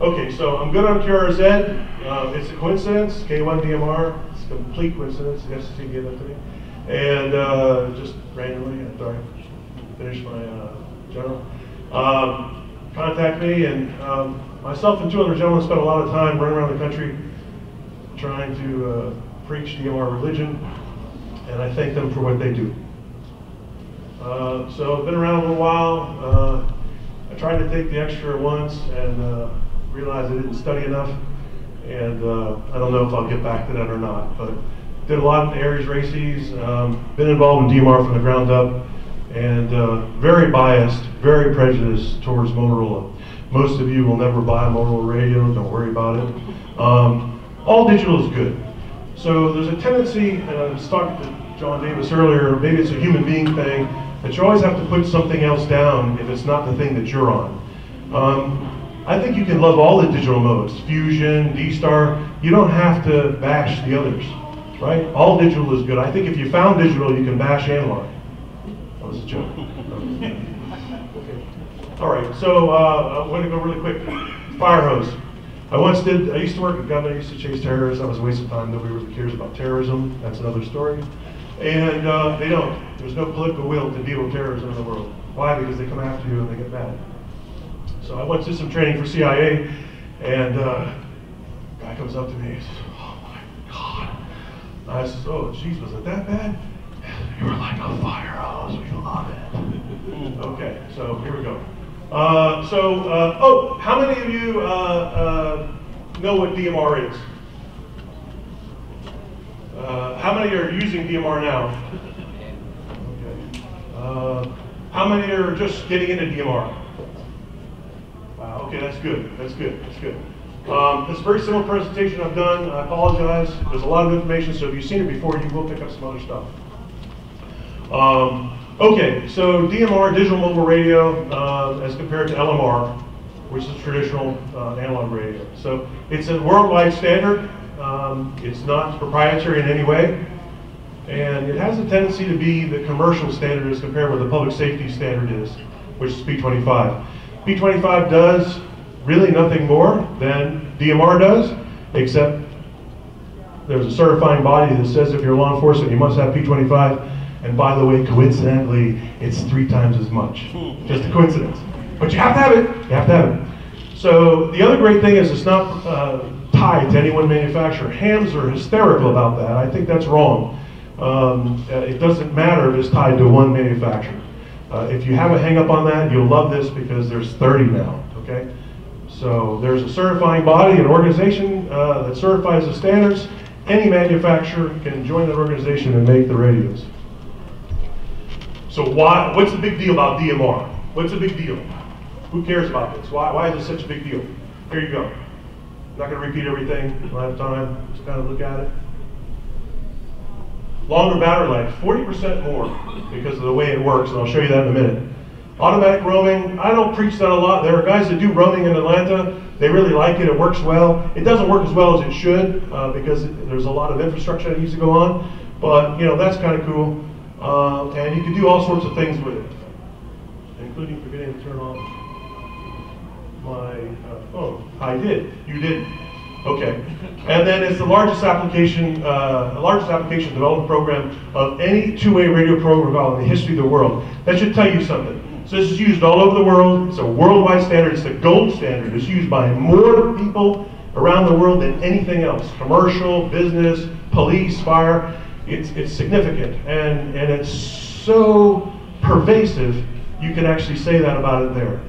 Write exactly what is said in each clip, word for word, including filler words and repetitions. Okay, so I'm good on Q R Z. Uh, it's a coincidence. K one D M R, it's a complete coincidence. The F C C gave that to me. And uh, just randomly, I thought I finished my uh, journal. Um, contact me, and um, myself and two other gentlemen spent a lot of time running around the country trying to uh, preach D M R religion, and I thank them for what they do. Uh, so I've been around a little while. Uh, I tried to take the extra once and uh, realized I didn't study enough, and uh, I don't know if I'll get back to that or not, but did a lot in the Aries races, um, been involved in D M R from the ground up, and uh, very biased, very prejudiced towards Motorola. Most of you will never buy a Motorola radio, don't worry about it. Um, all digital is good. So there's a tendency, and I was talking to John Davis earlier, maybe it's a human being thing, that you always have to put something else down if it's not the thing that you're on. Um, I think you can love all the digital modes, Fusion, D-Star, you don't have to bash the others, right? All digital is good. I think if you found digital, you can bash analog. That was a joke. Okay. All right, so uh, I'm going to go really quick. Fire hose. I once did, I used to work at gun, I used to chase terrorists. That was a waste of time. Nobody really cares about terrorism. That's another story. And uh, they don't. There's no political will to deal with terrorism in the world. Why? Because they come after you and they get mad. So I went to some training for C I A, and uh, a guy comes up to me and says, "Oh my God." And I says, "Oh, geez, was it that bad?" "You were like a fire hose. We love it." Okay, so here we go. Uh, so, uh, oh, how many of you uh, uh, know what D M R is? Uh, how many are using D M R now? Okay. Uh, how many are just getting into D M R? Wow, okay, that's good, that's good, that's good. Um, it's a very similar presentation I've done. I apologize. There's a lot of information, so if you've seen it before, you will pick up some other stuff. Um, okay, so D M R, digital mobile radio, uh, as compared to L M R, which is traditional uh, analog radio. So it's a worldwide standard. Um, it's not proprietary in any way, and it has a tendency to be the commercial standard as compared with the public safety standard is, which is P twenty-five. P twenty-five does really nothing more than D M R does, except there's a certifying body that says if you're law enforcement, you must have P twenty-five, and by the way, coincidentally, it's three times as much. Just a coincidence. But you have to have it. You have to have it. So the other great thing is it's not... Uh, to any one manufacturer. Hams are hysterical about that. I think that's wrong. Um, it doesn't matter if it's tied to one manufacturer. Uh, if you have a hang up on that, you'll love this because there's thirty now, okay? So there's a certifying body, an organization uh, that certifies the standards. Any manufacturer can join that organization and make the radios. So why? What's the big deal about D M R? What's the big deal? Who cares about this? Why, why is it such a big deal? Here you go. I'm not going to repeat everything, we'll have time, just kind of look at it. Longer battery life, forty percent more because of the way it works, and I'll show you that in a minute. Automatic roaming, I don't preach that a lot. There are guys that do roaming in Atlanta, they really like it, it works well. It doesn't work as well as it should uh, because it, there's a lot of infrastructure that needs to go on, but you know, that's kind of cool. Uh, and you can do all sorts of things with it, including forgetting to turn off my uh, phone. I did. You did. Okay. And then it's the largest application, uh, the largest application development program of any two-way radio program in the history of the world. That should tell you something. So this is used all over the world. It's a worldwide standard. It's the gold standard. It's used by more people around the world than anything else. Commercial, business, police, fire. It's it's significant, and and it's so pervasive. You can actually say that about it there.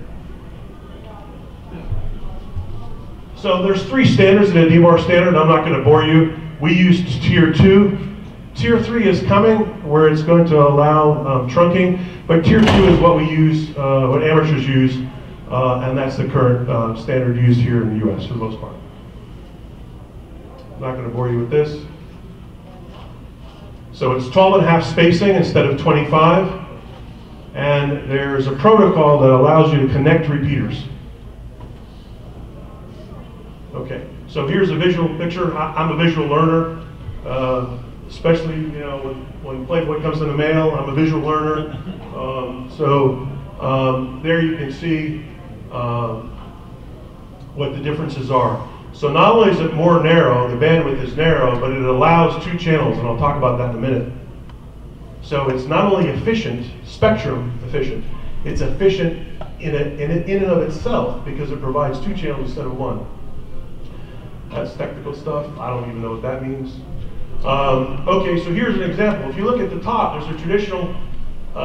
So there's three standards in a D M R standard. I'm not going to bore you. We used tier two. Tier three is coming, where it's going to allow um, trunking. But tier two is what we use, uh, what amateurs use, uh, and that's the current uh, standard used here in the U S for the most part. I'm not going to bore you with this. So it's twelve and a half spacing instead of twenty-five. And there's a protocol that allows you to connect repeaters. So here's a visual picture. I, I'm a visual learner, uh, especially you know when, when Playboy comes in the mail. I'm a visual learner. Um, so um, there you can see um, what the differences are. So not only is it more narrow, the bandwidth is narrow, but it allows two channels, and I'll talk about that in a minute. So it's not only efficient, spectrum efficient, it's efficient in, a, in, a, in and of itself because it provides two channels instead of one. That's technical stuff. I don't even know what that means. Um, okay, so here's an example. If you look at the top, there's a traditional uh,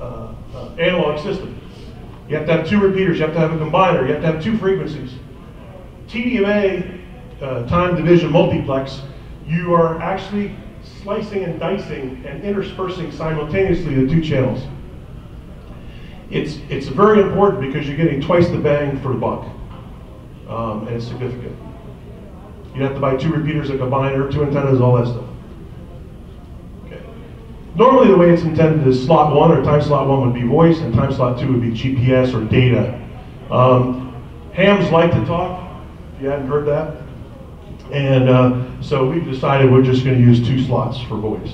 uh, uh, analog system. You have to have two repeaters, you have to have a combiner, you have to have two frequencies. T D M A, uh, time division multiplex, you are actually slicing and dicing and interspersing simultaneously the two channels. It's, it's very important because you're getting twice the bang for the buck, um, and it's significant. You have to buy two repeaters, a combiner, two antennas, all that stuff. Okay. Normally the way it's intended is slot one or time slot one would be voice and time slot two would be G P S or data. Um, hams like to talk, if you hadn't heard that. And uh, so we've decided we're just going to use two slots for voice.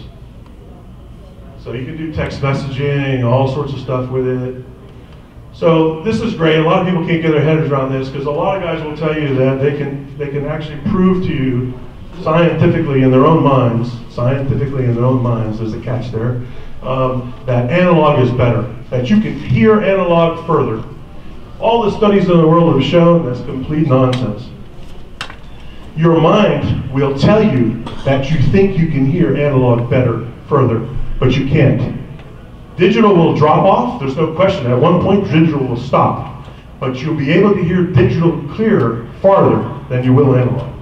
So you can do text messaging, all sorts of stuff with it. So this is great. A lot of people can't get their heads around this because a lot of guys will tell you that they can they can actually prove to you scientifically in their own minds, scientifically in their own minds, there's a catch there, um, that analog is better, that you can hear analog further. All the studies in the world have shown that's complete nonsense. Your mind will tell you that you think you can hear analog better, further, but you can't. Digital will drop off, there's no question. At one point, digital will stop. But you'll be able to hear digital clearer, farther, than you will analog.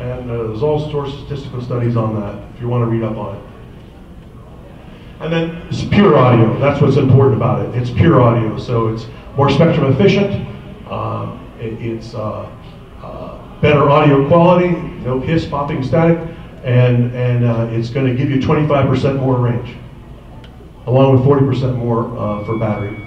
And uh, there's all sorts of statistical studies on that, if you want to read up on it. And then it's pure audio. That's what's important about it. It's pure audio, so it's more spectrum efficient. Uh, it, it's uh, uh, better audio quality, no hiss, popping, static, and, and uh, it's going to give you twenty-five percent more range, along with forty percent more uh, for battery.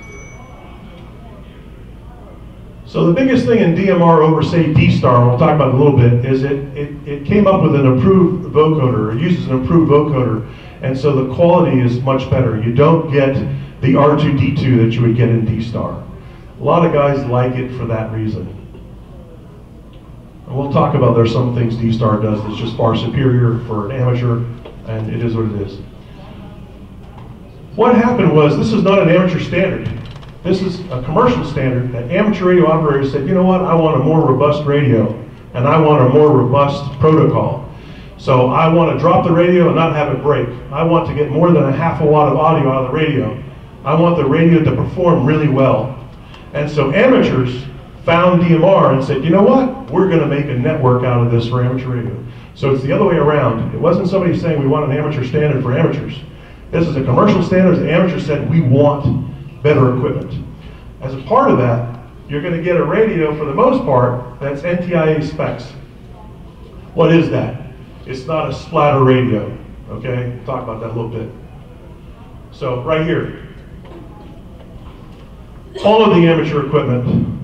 So the biggest thing in D M R over, say, D-Star, and we'll talk about it a little bit, is it, it, it came up with an improved vocoder, it uses an improved vocoder, and so the quality is much better. You don't get the R two D two that you would get in D-Star. A lot of guys like it for that reason. We'll talk about there's some things D-Star does that's just far superior for an amateur, and it is what it is. What happened was, this is not an amateur standard. This is a commercial standard that amateur radio operators said, you know what, I want a more robust radio, and I want a more robust protocol. So I want to drop the radio and not have it break. I want to get more than a half a watt of audio out of the radio. I want the radio to perform really well. And so amateurs found D M R and said, you know what, we're going to make a network out of this for amateur radio. So it's the other way around. It wasn't somebody saying we want an amateur standard for amateurs. This is a commercial standard. The amateur said we want better equipment. As a part of that, you're going to get a radio, for the most part, that's N T I A specs. What is that? It's not a splatter radio, okay? We'll talk about that a little bit. So right here, all of the amateur equipment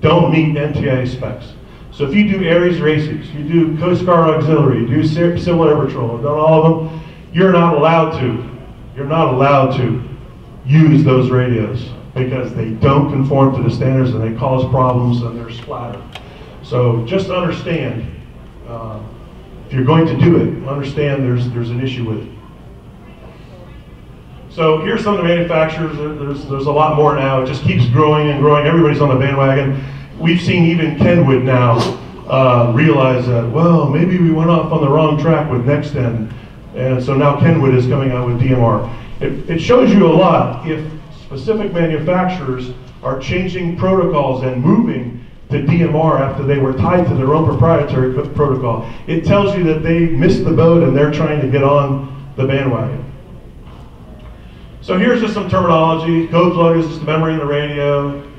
don't meet N T I A specs. So if you do Aries races, you do Coast Guard Auxiliary, you do Civil Air Patrol, done all of them, you're not allowed to, you're not allowed to use those radios because they don't conform to the standards and they cause problems and they're splatter. So just understand, uh, if you're going to do it, understand there's, there's an issue with it. So here's some of the manufacturers. There's, there's a lot more now. It just keeps growing and growing. Everybody's on the bandwagon. We've seen even Kenwood now uh, realize that, well, maybe we went off on the wrong track with Nextend. And so now Kenwood is coming out with D M R. It, it shows you a lot if specific manufacturers are changing protocols and moving to D M R after they were tied to their own proprietary protocol. It tells you that they missed the boat and they're trying to get on the bandwagon. So here's just some terminology. Code plug is just the memory in the radio.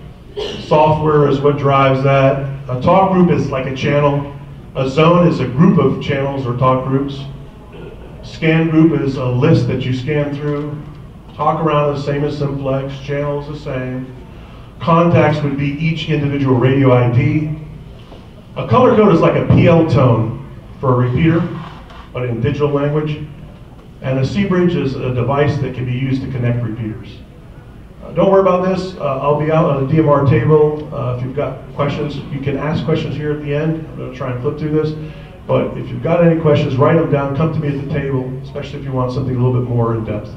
Software is what drives that. A talk group is like a channel. A zone is a group of channels or talk groups. Scan group is a list that you scan through. Talk around is the same as simplex. Channel is the same. Contacts would be each individual radio I D. A color code is like a P L tone for a repeater, but in digital language. And a C-Bridge is a device that can be used to connect repeaters. Uh, don't worry about this. Uh, I'll be out on the D M R table. Uh, if you've got questions, you can ask questions here at the end. I'm going to try and flip through this. But if you've got any questions, write them down. Come to me at the table, especially if you want something a little bit more in depth.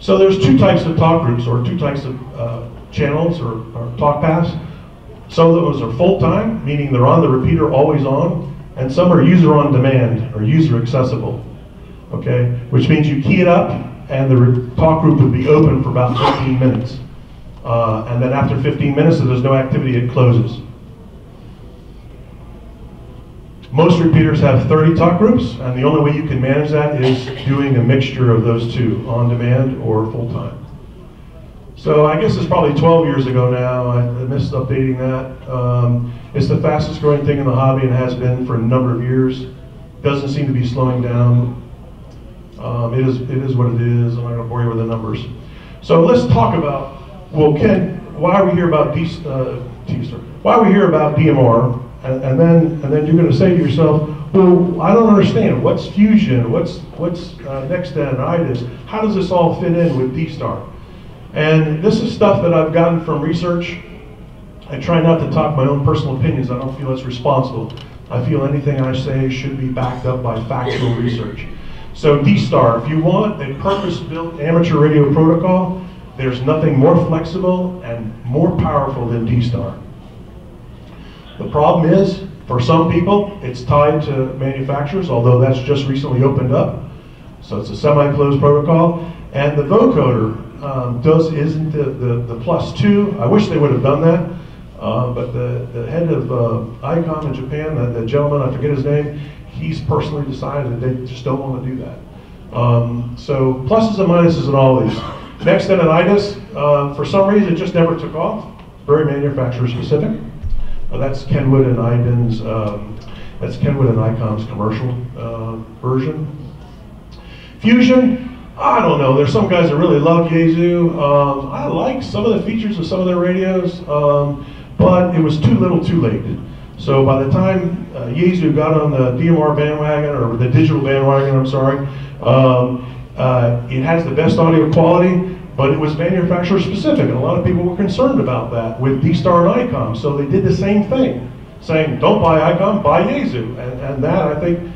So there's two types of talk groups, or two types of uh, channels, or, or talk paths. Some of those are full-time, meaning they're on the repeater, always on, and some are user-on-demand, or user-accessible, okay? Which means you key it up, and the talk group would be open for about fifteen minutes. Uh, and then after fifteen minutes, if there's no activity, it closes. Most repeaters have thirty talk groups, and the only way you can manage that is doing a mixture of those two, on-demand or full-time. So I guess it's probably twelve years ago now. I missed updating that. Um, it's the fastest growing thing in the hobby and has been for a number of years. Doesn't seem to be slowing down. Um, it is, it is what it is. I'm not going to bore you with the numbers. So let's talk about, well, Ken, why are we here about D-Star? Why are we here about D M R? And, and then, and then you're going to say to yourself, well, I don't understand. What's Fusion? What's what's uh, Nextend and iDAS? How does this all fit in with D-Star? And this is stuff that I've gotten from research. I try not to talk my own personal opinions. I don't feel that's responsible. I feel anything I say should be backed up by factual research. So D-Star, if you want a purpose-built amateur radio protocol, there's nothing more flexible and more powerful than D-Star. The problem is, for some people, it's tied to manufacturers, although that's just recently opened up. So it's a semi-closed protocol. And the vocoder um, does, isn't the, the, the plus two. I wish they would have done that, uh, but the, the head of uh, ICOM in Japan, the, the gentleman, I forget his name, he's personally decided that they just don't want to do that. Um, so pluses and minuses in all these. Next, then, an iDAS. Uh, for some reason, it just never took off. Very manufacturer specific. Uh, that's Kenwood and iDAN's, um, that's Kenwood and ICOM's commercial uh, version. Fusion, I don't know. There's some guys that really love Yaesu. Um, I like some of the features of some of their radios, um, but it was too little, too late. So by the time uh, Yaesu got on the D M R bandwagon, or the digital bandwagon, I'm sorry, um, uh, it has the best audio quality. But it was manufacturer specific, and a lot of people were concerned about that with D-Star and ICOM. So they did the same thing, saying, don't buy ICOM, buy Yaesu. And, and that, I think,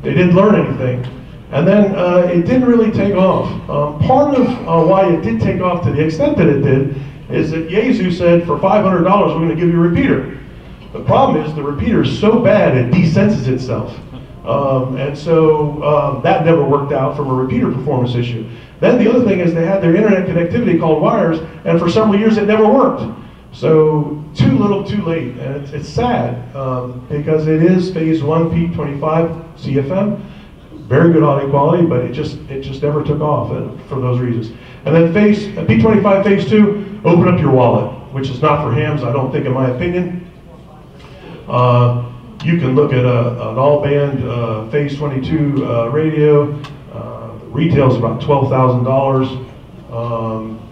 they didn't learn anything. And then uh, it didn't really take off. Um, part of uh, why it did take off to the extent that it did is that Yaesu said, for five hundred dollars, we're going to give you a repeater. The problem is the repeater is so bad, it desenses itself. Um, and so um, that never worked out from a repeater performance issue. Then the other thing is they had their internet connectivity called wires, and for several years it never worked. So too little, too late, and it's, it's sad um, because it is phase one P twenty-five C F M, very good audio quality, but it just it just never took off for those reasons. And then phase P twenty-five phase two, open up your wallet, which is not for hams, I don't think, in my opinion. Uh, You can look at a, an all-band uh, Phase twenty-two uh, radio. Uh, retails about twelve thousand um, dollars.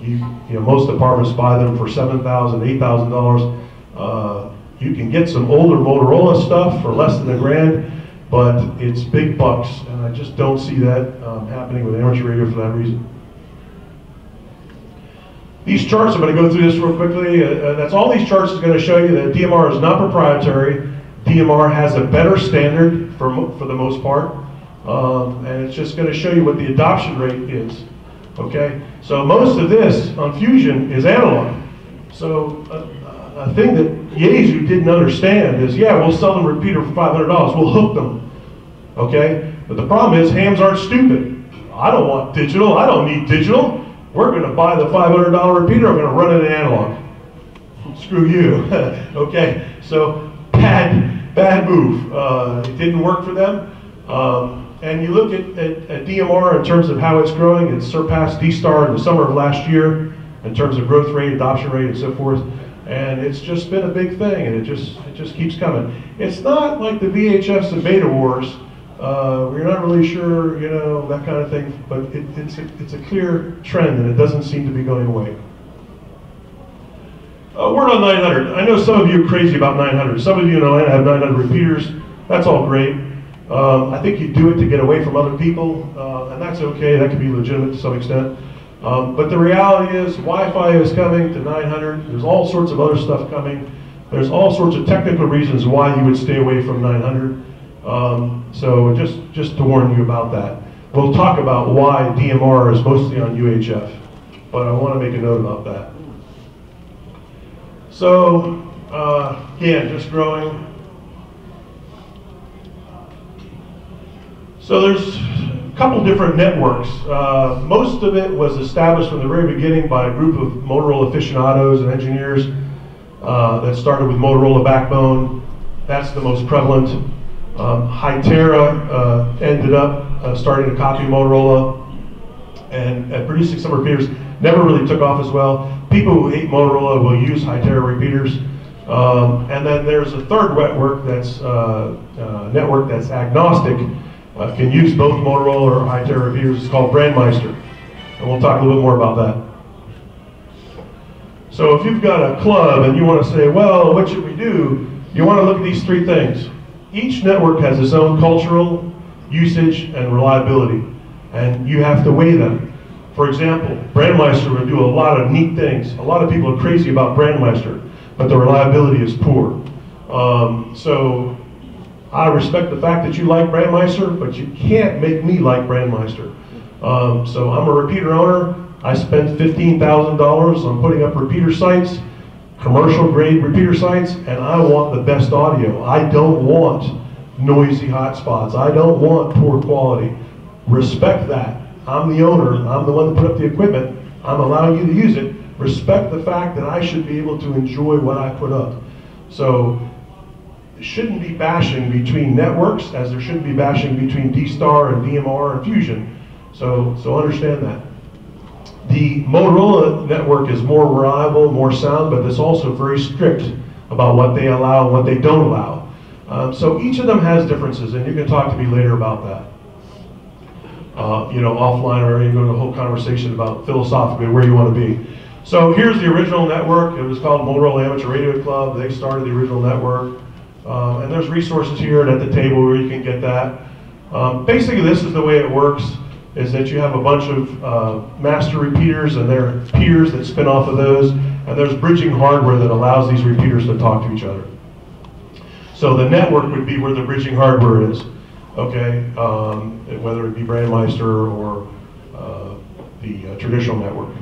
You, you know, most departments buy them for seven thousand, eight thousand dollars. Uh, you can get some older Motorola stuff for less than a grand, but it's big bucks, and I just don't see that um, happening with amateur radio for that reason. These charts, I'm going to go through this real quickly. Uh, that's all these charts is going to show you that D M R is not proprietary. D M R has a better standard for, for the most part, um, and it's just going to show you what the adoption rate is, okay? So most of this on Fusion is analog. So a, a thing that Yaesu didn't understand is, yeah, we'll sell them a repeater for five hundred dollars, we'll hook them, okay? But the problem is hams aren't stupid. I don't want digital, I don't need digital. We're going to buy the five hundred dollar repeater, I'm going to run it in analog. Screw you, okay? So Bad, bad move. Uh, it didn't work for them. Um, and you look at, at, at D M R in terms of how it's growing. It surpassed D-Star in the summer of last year in terms of growth rate, adoption rate, and so forth. And it's just been a big thing, and it just it just keeps coming. It's not like the V H Fs and beta wars. Uh, we're not really sure, you know, that kind of thing. But it, it's, a, it's a clear trend, and it doesn't seem to be going away. A word on nine hundred. I know some of you are crazy about nine hundred. Some of you in Atlanta have nine hundred repeaters. That's all great. Um, I think you do it to get away from other people, uh, and that's okay. That can be legitimate to some extent. Um, but the reality is Wi-Fi is coming to nine hundred. There's all sorts of other stuff coming. There's all sorts of technical reasons why you would stay away from nine hundred. Um, so just, just to warn you about that. We'll talk about why D M R is mostly on U H F, but I want to make a note about that. So, uh, again, just growing. So there's a couple different networks. Uh, most of it was established from the very beginning by a group of Motorola aficionados and engineers uh, that started with Motorola Backbone. That's the most prevalent. Um, Hytera uh, ended up uh, starting to copy Motorola and, and producing some repeaters. Never really took off as well. People who hate Motorola will use Hytera repeaters. Um, and then there's a third network that's, uh, uh, network that's agnostic. Uh, can use both Motorola or Hytera repeaters. It's called Brandmeister, and we'll talk a little bit more about that. So if you've got a club and you want to say, well, what should we do? You want to look at these three things. Each network has its own cultural, usage, and reliability, and you have to weigh them. For example, Brandmeister would do a lot of neat things. A lot of people are crazy about Brandmeister, but the reliability is poor. Um, so. I respect the fact that you like Brandmeister, but you can't make me like Brandmeister. Um, so I'm a repeater owner. I spend fifteen thousand dollars on putting up repeater sites, commercial grade repeater sites, and I want the best audio. I don't want noisy hotspots. I don't want poor quality. Respect that. I'm the owner. I'm the one that put up the equipment. I'm allowing you to use it. Respect the fact that I should be able to enjoy what I put up. So. Shouldn't be bashing between networks as there shouldn't be bashing between D-Star and D M R and Fusion. So, so understand that. The Motorola network is more reliable, more sound, but it's also very strict about what they allow and what they don't allow. Um, so each of them has differences, and you can talk to me later about that. Uh, you know, offline, or you go to a whole conversation about philosophically where you want to be. So here's the original network. It was called Motorola Amateur Radio Club. They started the original network. Uh, and there's resources here and at the table where you can get that. Um, basically, this is the way it works, is that you have a bunch of uh, master repeaters and their peers that spin off of those, and there's bridging hardware that allows these repeaters to talk to each other. So the network would be where the bridging hardware is, okay? Um, whether it be Brandmeister or uh, the uh, traditional network.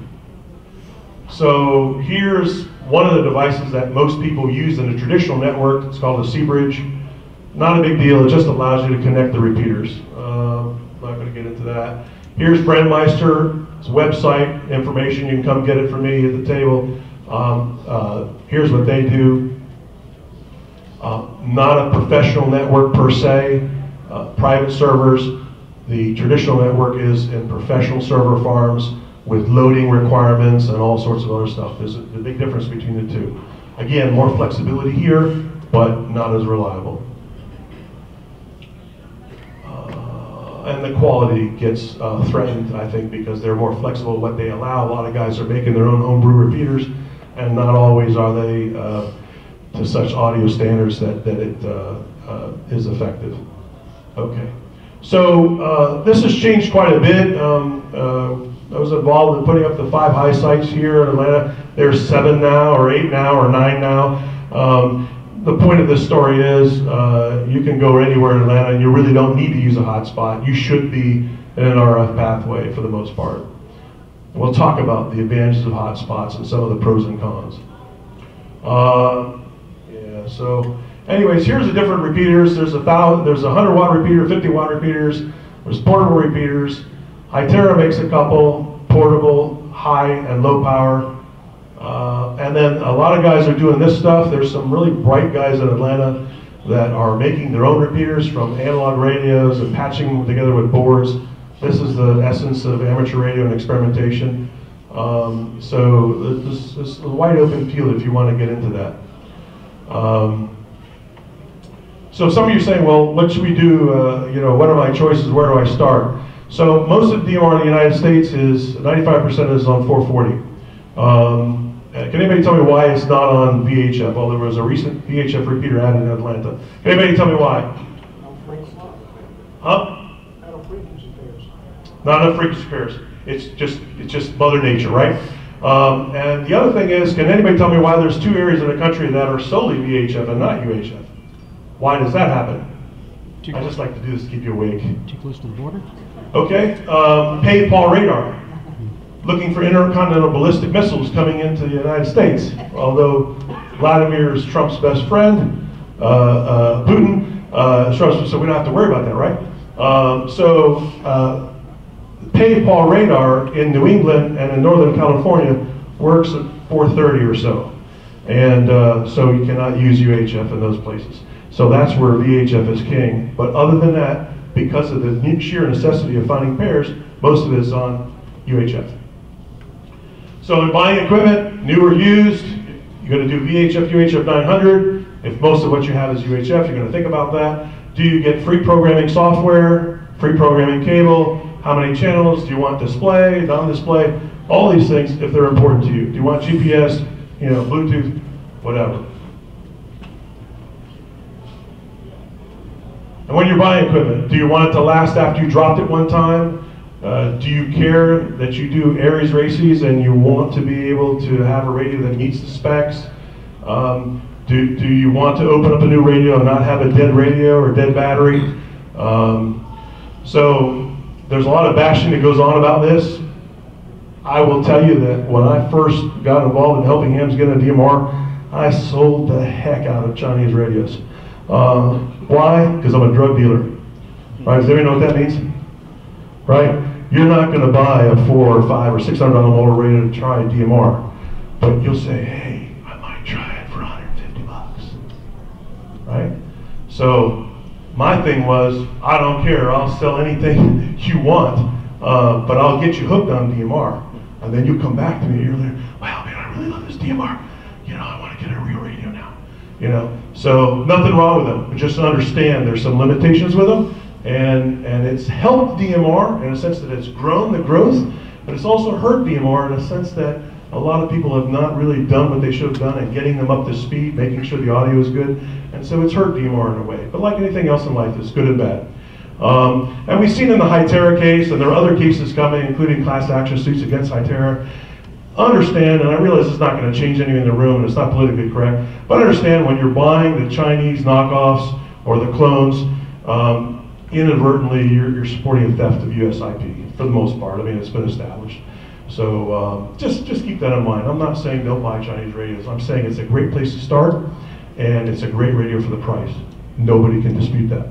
So here's one of the devices that most people use in a traditional network. It's called a C-Bridge. Not a big deal, it just allows you to connect the repeaters. Uh, I'm not gonna get into that. Here's Brandmeister's website information. You can come get it from me at the table. Um, uh, here's what they do. Uh, not a professional network per se, uh, private servers. The traditional network is in professional server farms, with loading requirements and all sorts of other stuff. There's a, a big difference between the two. Again, more flexibility here, but not as reliable. Uh, and the quality gets uh, threatened, I think, because they're more flexible what they allow. A lot of guys are making their own homebrew repeaters, and not always are they uh, to such audio standards that, that it uh, uh, is effective. Okay, so uh, this has changed quite a bit. Um, uh, I was involved in putting up the five high sites here in Atlanta. There's seven now, or eight now, or nine now. Um, the point of this story is uh, you can go anywhere in Atlanta and you really don't need to use a hotspot. You should be in an R F pathway for the most part. We'll talk about the advantages of hotspots and some of the pros and cons. Uh, yeah, so anyways, here's the different repeaters. There's a thousand, there's a hundred watt repeater, fifty watt repeaters, there's portable repeaters. Hytera makes a couple, portable, high and low power. Uh, and then a lot of guys are doing this stuff. There's some really bright guys in Atlanta that are making their own repeaters from analog radios and patching them together with boards. This is the essence of amateur radio and experimentation. Um, so this, this is a wide open field if you want to get into that. Um, so some of you are saying, well, what should we do? Uh, you know, what are my choices? Where do I start? So most of D M R in the United States is ninety-five percent is on four forty. Um, Can anybody tell me why it's not on V H F? Well, there was a recent V H F repeater added in Atlanta. Can anybody tell me why? Huh? Not enough frequency pairs. Not enough frequency pairs. It's just, it's just Mother Nature, right? Um, and the other thing is, can anybody tell me why there's two areas in the country that are solely V H F and not U H F? Why does that happen? Too I just like to do this to keep you awake. Too close to the border? Okay, um, Pave Paws Radar. Looking for intercontinental ballistic missiles coming into the United States. Although Vladimir is Trump's best friend, uh, uh, Putin, uh, so we don't have to worry about that, right? Um, so, uh, Pave Paws Radar in New England and in Northern California works at four thirty or so. And uh, so you cannot use U H F in those places. So that's where V H F is king. But other than that, because of the sheer necessity of finding pairs, most of it is on U H F. So in buying equipment, new or used, you're going to do V H F, U H F nine hundred. If most of what you have is U H F, you're going to think about that. Do you get free programming software, free programming cable? How many channels? Do you want display, non-display? All these things, if they're important to you. Do you want G P S, you know, Bluetooth, whatever. And when you're buying equipment, do you want it to last after you dropped it one time? Uh, do you care that you do Aries races and you want to be able to have a radio that meets the specs? Um, do, do you want to open up a new radio and not have a dead radio or dead battery? Um, so there's a lot of bashing that goes on about this. I will tell you that when I first got involved in helping him get a D M R, I sold the heck out of Chinese radios. Uh, why? Because I'm a drug dealer. Right? Does everybody know what that means? Right? You're not going to buy a four or five or six hundred dollar motor radio to try a D M R, but you'll say, "Hey, I might try it for one hundred fifty bucks." Right? So my thing was, I don't care. I'll sell anything you want, uh, but I'll get you hooked on D M R, and then you come back to me a year later. Wow, man, I really love this D M R. You know, I want to get a real radio now. You know, so nothing wrong with them. But just understand there's some limitations with them. And, and it's helped D M R in a sense that it's grown the growth, but it's also hurt D M R in a sense that a lot of people have not really done what they should have done and getting them up to speed, making sure the audio is good, and so it's hurt D M R in a way. But like anything else in life, it's good and bad. Um, and we've seen in the Hytera case, and there are other cases coming, including class action suits against Hytera. Understand, and I realize it's not going to change anything in the room, and it's not politically correct, but understand when you're buying the Chinese knockoffs or the clones, um, inadvertently, you're, you're supporting a theft of U S I P, for the most part. I mean, it's been established. So um, just, just keep that in mind. I'm not saying don't buy Chinese radios. I'm saying it's a great place to start, and it's a great radio for the price. Nobody can dispute that.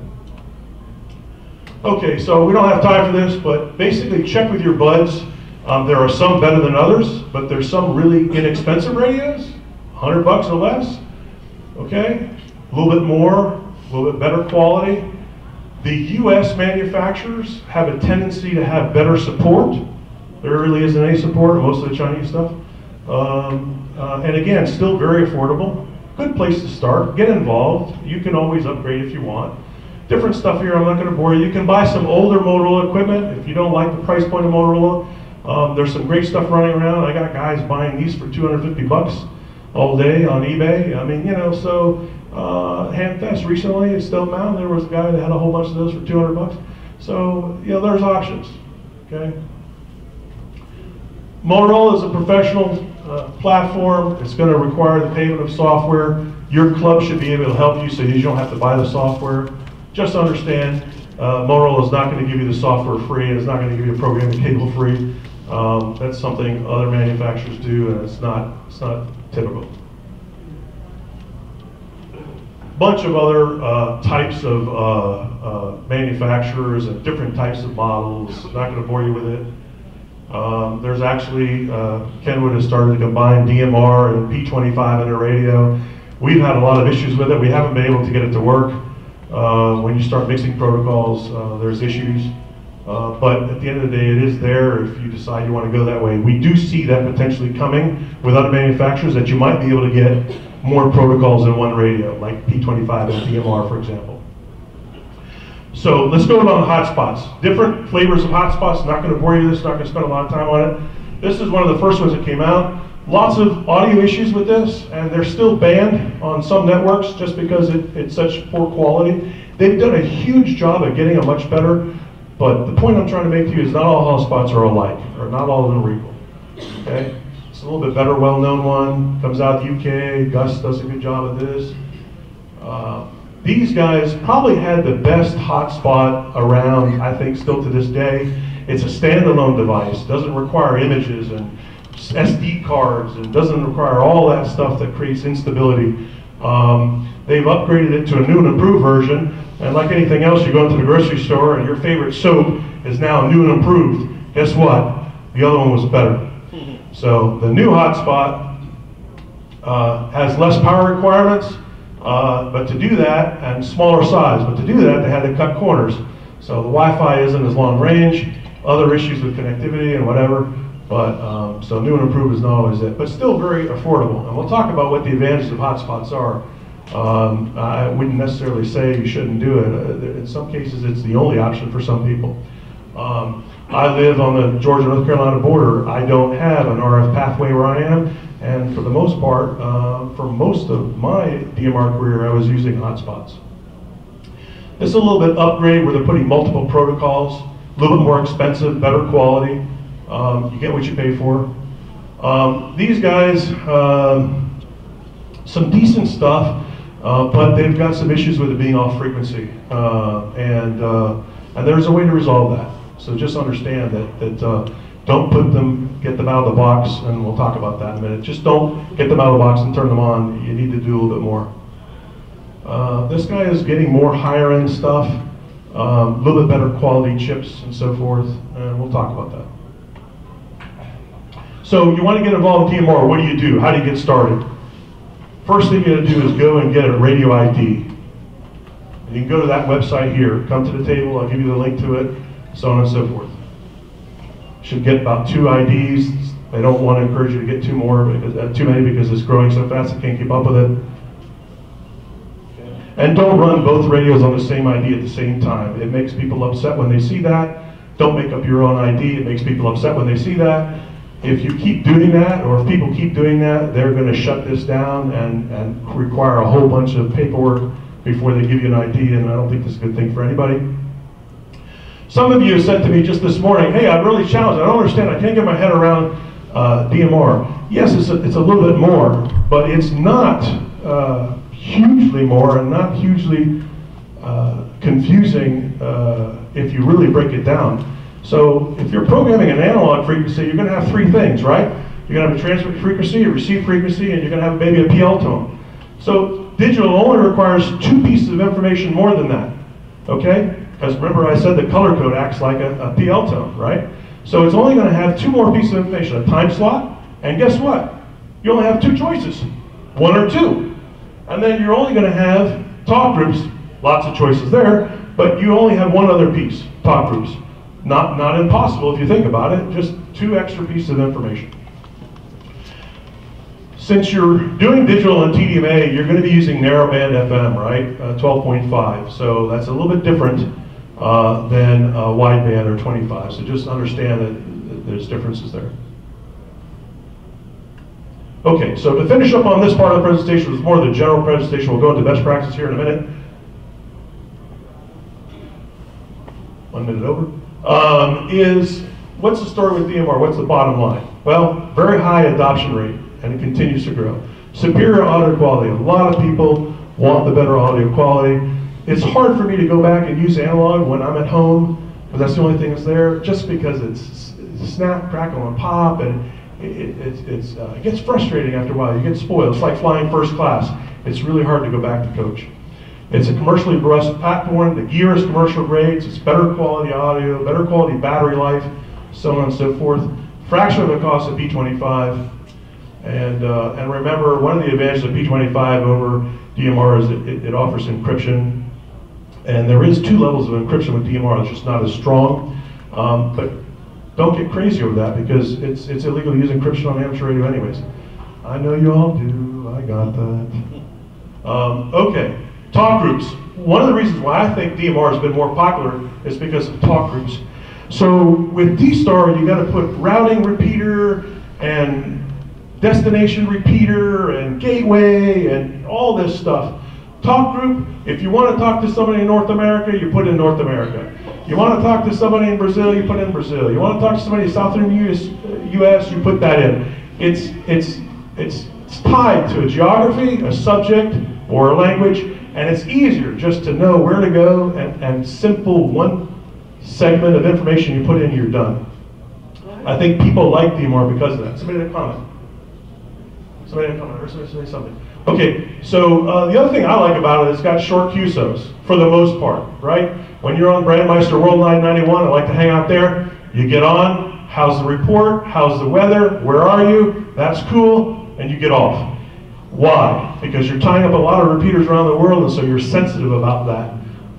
Okay, so we don't have time for this, but basically check with your buds. Um, there are some better than others, but there's some really inexpensive radios, one hundred bucks or less, okay? A little bit more, a little bit better quality. The U S manufacturers have a tendency to have better support. There really isn't any support, most of the Chinese stuff. Um, uh, and again, still very affordable. Good place to start, get involved. You can always upgrade if you want. Different stuff here, I'm not gonna bore you. You can buy some older Motorola equipment if you don't like the price point of Motorola. Um, there's some great stuff running around. I got guys buying these for two hundred fifty bucks all day on eBay. I mean, you know, so, Uh, Hamfest recently in Stone Mountain, there was a guy that had a whole bunch of those for two hundred bucks. So, you know, there's options, okay? Motorola is a professional uh, platform. It's going to require the payment of software. Your club should be able to help you so you don't have to buy the software. Just understand, uh, Motorola is not going to give you the software free, and it's not going to give you a programming cable free. Um, that's something other manufacturers do, and it's not, it's not typical. Bunch of other uh, types of uh, uh, manufacturers and different types of models. I'm not going to bore you with it. Um, there's actually, uh, Kenwood has started to combine D M R and P twenty-five in a radio. We've had a lot of issues with it. We haven't been able to get it to work. Uh, when you start mixing protocols, uh, there's issues. Uh, but at the end of the day, it is there if you decide you want to go that way. We do see that potentially coming with other manufacturers that you might be able to get more protocols in one radio, like P twenty-five and D M R, for example. So let's go on hotspots. Different flavors of hotspots. Not going to bore you with this, not going to spend a lot of time on it. This is one of the first ones that came out. lots of audio issues with this, and they're still banned on some networks just because it, it's such poor quality. They've done a huge job at getting it much better, but the point I'm trying to make to you is not all hotspots are alike, or not all of them are equal, okay? It's a little bit better, well-known one, comes out of the U K, Gus does a good job of this. Uh, these guys probably had the best hotspot around, I think, still to this day. It's a standalone device, doesn't require images and S D cards, and doesn't require all that stuff that creates instability. Um, they've upgraded it to a new and improved version, and like anything else, you go into the grocery store and your favorite soap is now new and improved. Guess what? The other one was better. So the new hotspot uh, has less power requirements, uh, but to do that, and smaller size, but to do that, they had to cut corners. So the Wi-Fi isn't as long range, other issues with connectivity and whatever. But, um, so new and improved is not always it, but still very affordable. And we'll talk about what the advantages of hotspots are. Um, I wouldn't necessarily say you shouldn't do it. In some cases, it's the only option for some people. Um, I live on the Georgia-North Carolina border. I don't have an R F pathway where I am. And for the most part, uh, for most of my D M R career, I was using hotspots. This is a little bit upgrade where they're putting multiple protocols, a little bit more expensive, better quality. Um, you get what you pay for. Um, these guys, um, some decent stuff, uh, but they've got some issues with it being off frequency. Uh, and, uh, and there's a way to resolve that. So just understand that, that uh, don't put them, get them out of the box, and we'll talk about that in a minute. Just don't get them out of the box and turn them on. You need to do a little bit more. Uh, this guy is getting more higher end stuff, a um, little bit better quality chips and so forth, and we'll talk about that. So you want to get involved in D M R, what do you do? How do you get started? First thing you gotta do is go and get a radio I D. And you can go to that website here, come to the table, I'll give you the link to it, so on and so forth. Should get about two I Ds. They don't want to encourage you to get two more, because, uh, too many, because it's growing so fast I can't keep up with it. And don't run both radios on the same I D at the same time. It makes people upset when they see that. Don't make up your own I D, it makes people upset when they see that. If you keep doing that, or if people keep doing that, they're going to shut this down and, and require a whole bunch of paperwork before they give you an I D, and I don't think that's a good thing for anybody. Some of you said to me just this morning, hey, I'm really challenged, I don't understand, I can't get my head around uh, D M R. Yes, it's a, it's a little bit more, but it's not uh, hugely more and not hugely uh, confusing uh, if you really break it down. So if you're programming an analog frequency, you're going to have three things, right? You're going to have a transmit frequency, a receive frequency, and you're going to have maybe a P L tone. So digital only requires two pieces of information more than that, okay? Because remember I said the color code acts like a, a P L tone, right? So it's only going to have two more pieces of information, a time slot, and guess what? You only have two choices, one or two. And then you're only going to have talk groups, lots of choices there, but you only have one other piece, talk groups. Not, not impossible if you think about it, just two extra pieces of information. Since you're doing digital and T D M A, you're going to be using narrowband F M, right? twelve point five, uh, so that's a little bit different uh, than uh, wideband or twenty-five, so just understand that there's differences there. Okay, so to finish up on this part of the presentation, it's more of the general presentation, we'll go into best practice here in a minute. One minute over. Um, is what's the story with D M R? What's the bottom line? Well, very high adoption rate, and it continues to grow. Superior audio quality. A lot of people want the better audio quality. It's hard for me to go back and use analog when I'm at home, but that's the only thing that's there, just because it's snap, crackle, and pop, and it, it, it's, uh, it gets frustrating after a while. You get spoiled. It's like flying first class. It's really hard to go back to coach. It's a commercially robust platform, the gear is commercial grades, it's better quality audio, better quality battery life, so on and so forth. Fraction of the cost of P twenty-five, and, uh, and remember, one of the advantages of P twenty-five over D M R is that it, it offers encryption, and there is two levels of encryption with D M R, it's just not as strong, um, but don't get crazy over that, because it's, it's illegal to use encryption on amateur radio anyways. I know you all do, I got that. Um, okay. Talk groups. One of the reasons why I think D M R has been more popular is because of talk groups. So with D-Star, you got to put routing repeater and destination repeater and gateway and all this stuff. Talk group, if you want to talk to somebody in North America, you put in North America. You want to talk to somebody in Brazil, you put in Brazil. You want to talk to somebody in Southern U S, U S you put that in. It's, it's, it's, it's tied to a geography, a subject, or a language, and it's easier just to know where to go and, and simple one segment of information you put in, you're done. I think people like D M R because of that. Somebody had a comment. Somebody had a comment, or somebody say something. Okay, so uh, the other thing I like about it is it's got short Q S Os, for the most part, right? When you're on Brandmeister World nine ninety-one, I like to hang out there. You get on, how's the report, how's the weather, where are you, that's cool, and you get off. Why? Because you're tying up a lot of repeaters around the world, and so you're sensitive about that.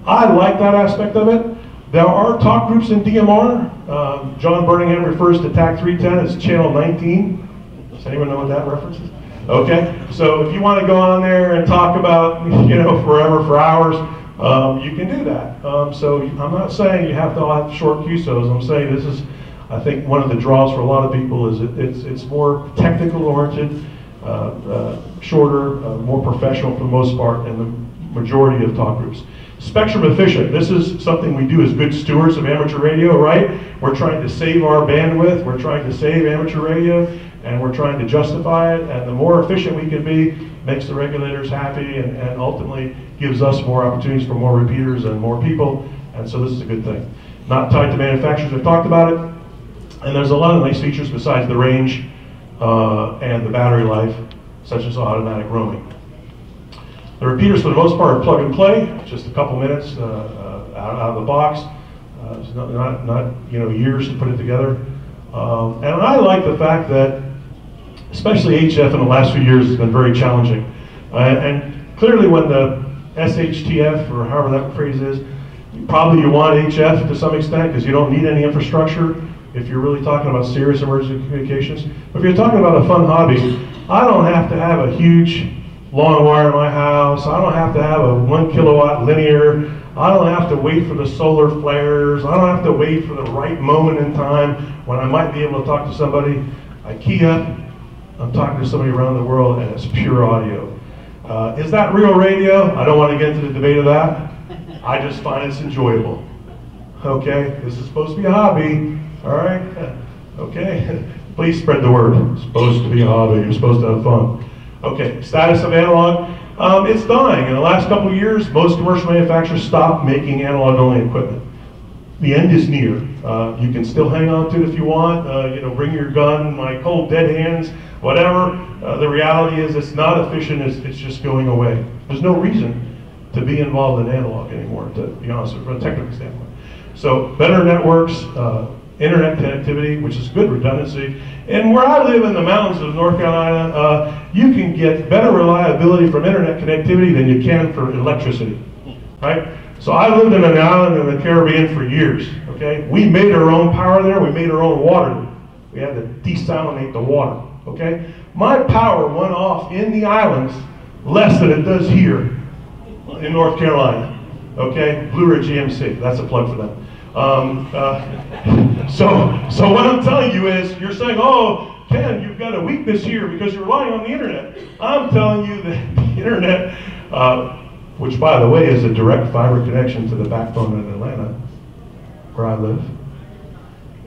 I like that aspect of it. There are talk groups in D M R. Um, John Burningham refers to T A C three ten as Channel nineteen. Does anyone know what that reference is? Okay, so if you want to go on there and talk about, you know, forever, for hours, um, you can do that. Um, so I'm not saying you have to all have short Q S Os. I'm saying this is, I think, one of the draws for a lot of people is it, it's, it's more technical oriented, uh, uh, shorter, uh, more professional for the most part, and the majority of talk groups. Spectrum efficient, this is something we do as good stewards of amateur radio, right? We're trying to save our bandwidth, we're trying to save amateur radio, and we're trying to justify it, and the more efficient we can be makes the regulators happy and, and ultimately gives us more opportunities for more repeaters and more people, and so this is a good thing. Not tied to manufacturers, we've talked about it, and there's a lot of nice features besides the range uh, and the battery life, such as automatic roaming. The repeaters for the most part are plug and play, just a couple minutes uh, uh, out, out of the box, uh, it's not, not, not you know, years to put it together. Um, and I like the fact that especially H F in the last few years has been very challenging. Uh, and clearly when the S H T F, or however that phrase is, probably you want H F to some extent because you don't need any infrastructure if you're really talking about serious emergency communications. But if you're talking about a fun hobby, I don't have to have a huge long wire in my house, I don't have to have a one kilowatt linear, I don't have to wait for the solar flares, I don't have to wait for the right moment in time when I might be able to talk to somebody. I key up, I'm talking to somebody around the world, and it's pure audio. Uh, is that real radio? I don't want to get into the debate of that. I just find it's enjoyable. Okay, this is supposed to be a hobby, all right? Okay, please spread the word. It's supposed to be a hobby, you're supposed to have fun. Okay, status of analog. Um, it's dying. In the last couple of years, most commercial manufacturers stopped making analog-only equipment. The end is near. Uh, you can still hang on to it if you want. Uh, you know, bring your gun, my cold dead hands, whatever. Uh, the reality is, it's not efficient. It's, it's just going away. There's no reason to be involved in analog anymore, to be honest, from a technical standpoint. So, better networks, uh, internet connectivity, which is good redundancy. And where I live in the mountains of North Carolina, uh, you can get better reliability from internet connectivity than you can for electricity, right? So I lived in an island in the Caribbean for years, okay? We made our own power there, we made our own water. We had to desalinate the water, okay? My power went off in the islands less than it does here in North Carolina, okay? Blue Ridge E M C, that's a plug for them. Um, uh, so, so what I'm telling you is, you're saying, oh, Ken, you've got a weakness here because you're relying on the internet. I'm telling you that the internet, uh, which by the way is a direct fiber connection to the backbone in Atlanta, where I live,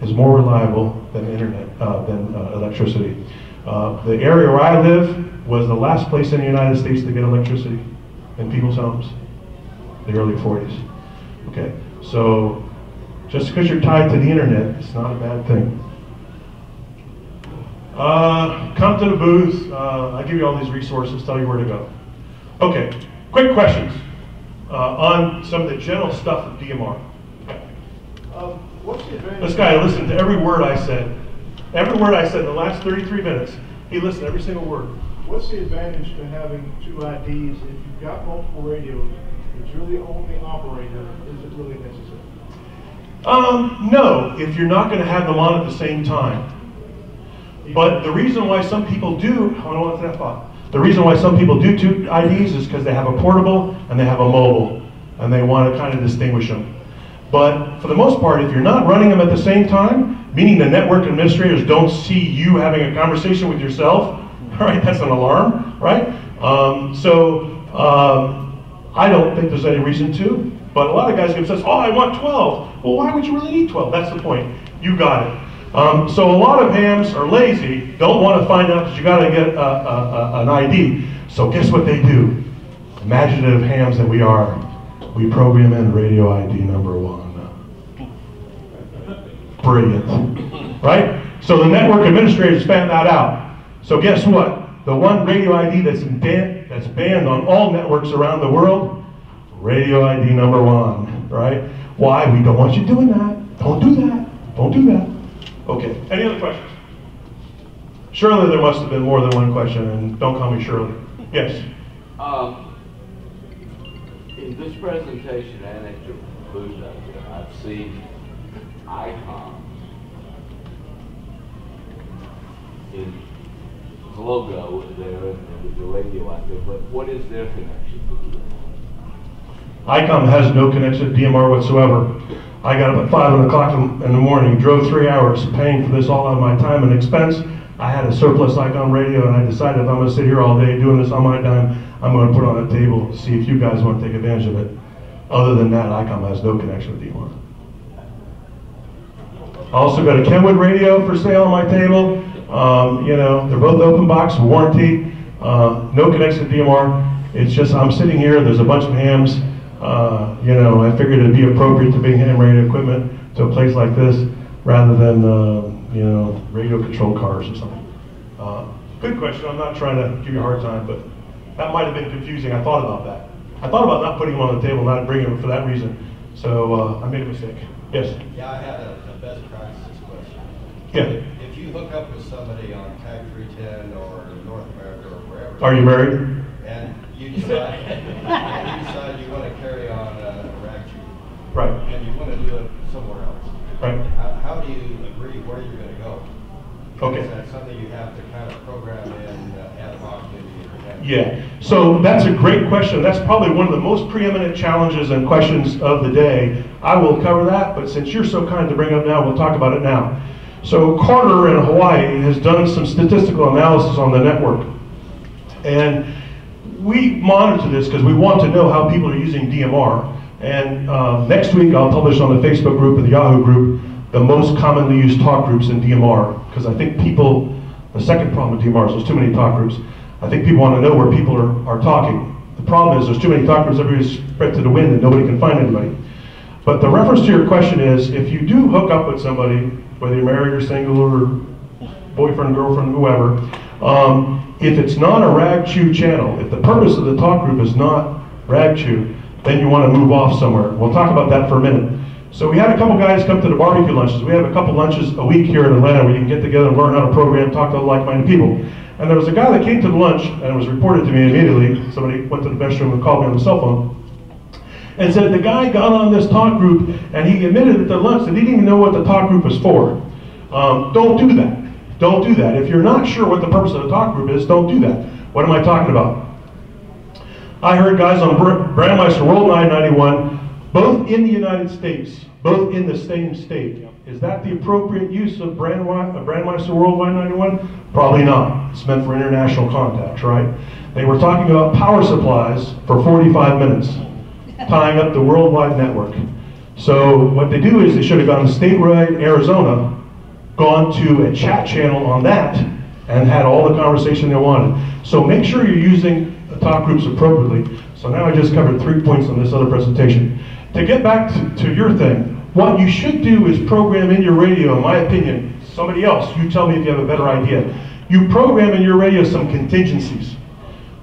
is more reliable than internet, uh, than uh, electricity. Uh, the area where I live was the last place in the United States to get electricity in people's homes, the early forties, okay? So, just because you're tied to the internet, it's not a bad thing. Uh, come to the booth. Uh, I'll give you all these resources, tell you where to go. Okay, quick questions uh, on some of the general stuff of D M R. Um, what's the advantage? This guy listened to every word I said. Every word I said in the last thirty-three minutes, he listened to every single word. What's the advantage to having two I Ds? If you've got multiple radios, but you're the only operator, is it really necessary? Um, no, if you're not going to have them on at the same time. But the reason why some people do, I don't want that thought. The reason why some people do two I Ds is because they have a portable and they have a mobile, and they want to kind of distinguish them. But for the most part, if you're not running them at the same time, meaning the network administrators don't see you having a conversation with yourself, right? That's an alarm, right? Um, so um, I don't think there's any reason to, but a lot of guys get obsessed, oh, I want twelve. Well, why would you really need twelve? That's the point. You got it. Um, so a lot of hams are lazy, don't want to find out that you got to get a, a, a, an I D. So guess what they do? Imaginative hams that we are, we program in radio I D number one. Brilliant, right? So the network administrators found that out. So guess what? The one radio I D that's ban that's banned on all networks around the world, radio I D number one, right? Why? We don't want you doing that. Don't do that. Don't do that. Okay. Any other questions? Surely there must have been more than one question, and don't call me Shirley. Yes. Um, in this presentation, I think to conclusion, I've seen ICOM in the logo there and the radio out there, but what is their connection to D M R? ICOM has no connection to D M R whatsoever. I got up at five o'clock in the morning, drove three hours paying for this all out of my time and expense. I had a surplus ICOM radio and I decided if I'm going to sit here all day doing this on my dime, I'm going to put on a table to see if you guys want to take advantage of it. Other than that, ICOM has no connection with D M R. I also got a Kenwood radio for sale on my table. Um, you know, they're both open box, warranty, uh, no connection to D M R. It's just I'm sitting here, there's a bunch of hams. Uh, you know, I figured it'd be appropriate to bring ham radio equipment to a place like this rather than, uh, you know, radio control cars or something. Uh, good question. I'm not trying to give you a hard time, but that might have been confusing. I thought about that. I thought about not putting them on the table, not bringing them for that reason. So uh, I made a mistake. Yes? Yeah, I had a best practices question. Yeah. If, if you hook up with somebody on Tag three ten or North America or wherever. Are you married? And you decide, and you, decide you want to carry on a rack shoot. Right. And you want to do it somewhere else. Right. How, how do you agree where you're going to go? Okay. Is that something you have to kind of program in uh, ad hoc maybe? Yeah. So that's a great question. That's probably one of the most preeminent challenges and questions of the day. I will cover that, but since you're so kind to bring up now, we'll talk about it now. So Carter in Hawaii has done some statistical analysis on the network. And we monitor this because we want to know how people are using D M R. And uh, next week I'll publish on the Facebook group and the Yahoo group the most commonly used talk groups in D M R. Because I think people, the second problem with D M R is there's too many talk groups. I think people want to know where people are, are talking. The problem is there's too many talk groups, everybody's spread to the wind and nobody can find anybody. But the reference to your question is, if you do hook up with somebody, whether you're married or single or boyfriend, girlfriend, whoever, um, if it's not a rag-chew channel, if the purpose of the talk group is not rag-chew, then you want to move off somewhere. We'll talk about that for a minute. So we had a couple guys come to the barbecue lunches. We have a couple lunches a week here in Atlanta where you can get together and learn how to program, talk to like-minded people. And there was a guy that came to the lunch, and it was reported to me immediately. Somebody went to the restroom and called me on the cell phone and said the guy got on this talk group, and he admitted at the lunch that he didn't even know what the talk group was for. Um, don't do that. Don't do that. If you're not sure what the purpose of the talk group is, don't do that. What am I talking about? I heard guys on Brandmeister World nine ninety-one, both in the United States, both in the same state. Is that the appropriate use of Brandmeister World nine ninety-one? Probably not. It's meant for international contacts, right? They were talking about power supplies for forty-five minutes, tying up the worldwide network. So what they do is they should have gone to statewide Arizona, gone to a chat channel on that, and had all the conversation they wanted. So make sure you're using the talk groups appropriately. So now I just covered three points on this other presentation. To get back to, to your thing, what you should do is program in your radio, in my opinion, somebody else, you tell me if you have a better idea. You program in your radio some contingencies.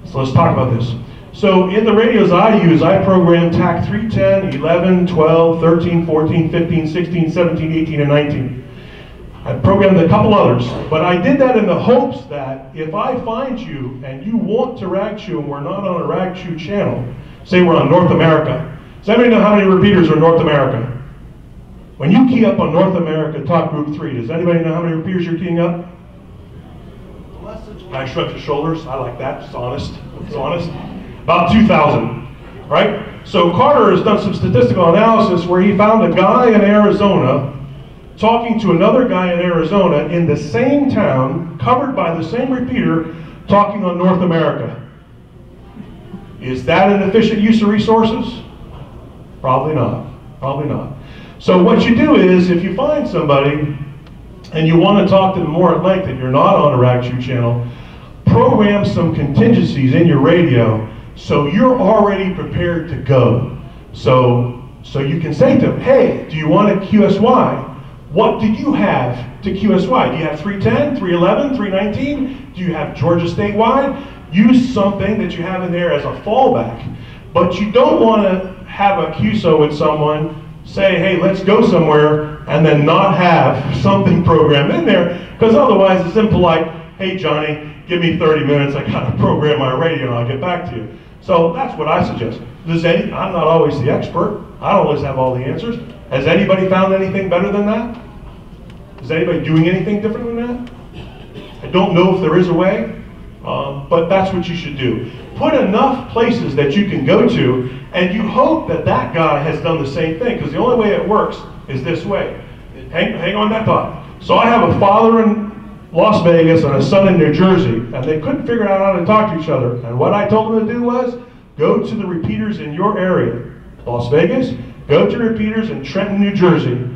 So let's talk about this. So in the radios I use, I program T A C three ten, eleven, twelve, thirteen, fourteen, fifteen, sixteen, seventeen, eighteen, and nineteen. I programmed a couple others, but I did that in the hopes that if I find you and you want to rag chew and we're not on a rag chew channel, say we're on North America. Does anybody know how many repeaters are in North America? When you key up on North America Talk Group three, does anybody know how many repeaters you're keying up? I shrugged his shoulders. I like that. It's honest. It's honest. About two thousand, right? So Carter has done some statistical analysis where he found a guy in Arizona talking to another guy in Arizona in the same town, covered by the same repeater, talking on North America. Is that an efficient use of resources? Probably not. Probably not. So what you do is, if you find somebody and you want to talk to them more at length and you're not on a R A C Q channel, program some contingencies in your radio so you're already prepared to go. So, so you can say to them, hey, do you want a Q S Y? What do you have to Q S Y? Do you have three ten, three eleven, three nineteen? Do you have Georgia statewide? Use something that you have in there as a fallback. But you don't want to have a Q S O with someone, say, hey, let's go somewhere, and then not have something programmed in there, because otherwise it's impolite. Hey, Johnny, give me thirty minutes, I gotta program my radio and I'll get back to you. So that's what I suggest. Does any, I'm not always the expert, I don't always have all the answers. Has anybody found anything better than that? Is anybody doing anything different than that? I don't know if there is a way, um, but that's what you should do. Put enough places that you can go to, and you hope that that guy has done the same thing, because the only way it works is this way. Hang, hang on that thought. So I have a father in Las Vegas and a son in New Jersey, and they couldn't figure out how to talk to each other. And what I told them to do was, go to the repeaters in your area. Las Vegas, go to repeaters in Trenton, New Jersey.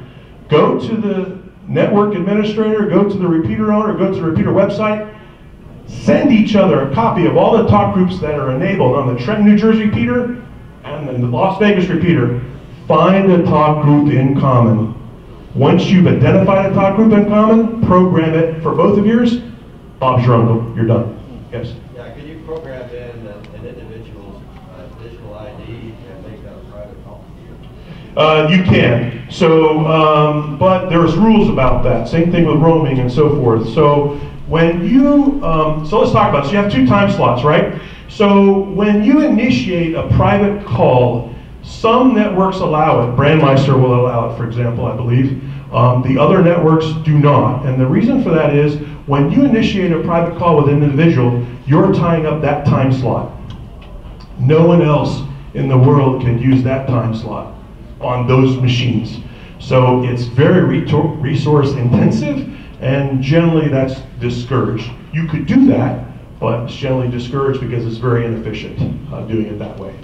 Go to the network administrator, go to the repeater owner, go to the repeater website. Send each other a copy of all the talk groups that are enabled on the Trenton, New Jersey repeater and then the Las Vegas repeater. Find a talk group in common. Once you've identified a talk group in common, program it for both of yours. Bob's your uncle. You're done. Yes? Yeah, can you program in uh, an individual's uh, digital I D and make that a private call? Uh, you can. So, um, but there's rules about that. Same thing with roaming and so forth. So, when you, um, so let's talk about it. So you have two time slots, right? So when you initiate a private call, some networks allow it. Brandmeister will allow it, for example, I believe. Um, the other networks do not. And the reason for that is, when you initiate a private call with an individual, you're tying up that time slot. No one else in the world can use that time slot on those machines. So it's very resource intensive, and generally that's discouraged. You could do that, but it's generally discouraged because it's very inefficient uh, doing it that way.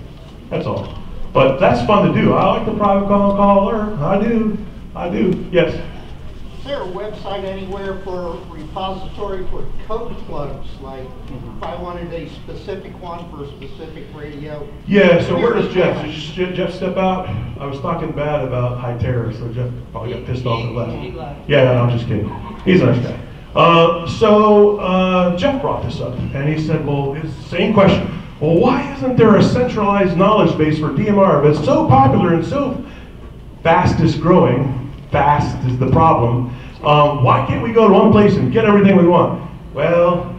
That's all. But that's fun to do. I like the private call caller. I do. I do. Yes? Is there a website anywhere for a repository for code plugs? Like, if I wanted a specific one for a specific radio? Yeah, so where does Jeff? Did Jeff step out? I was talking bad about Hytera, so Jeff probably got pissed off and left. Yeah, no, I'm just kidding. He's a nice guy. Uh, so, uh, Jeff brought this up, and he said, well, it's the same question. Well, why isn't there a centralized knowledge base for D M R? But it's so popular and so fastest growing, fast is the problem. Um, why can't we go to one place and get everything we want? Well,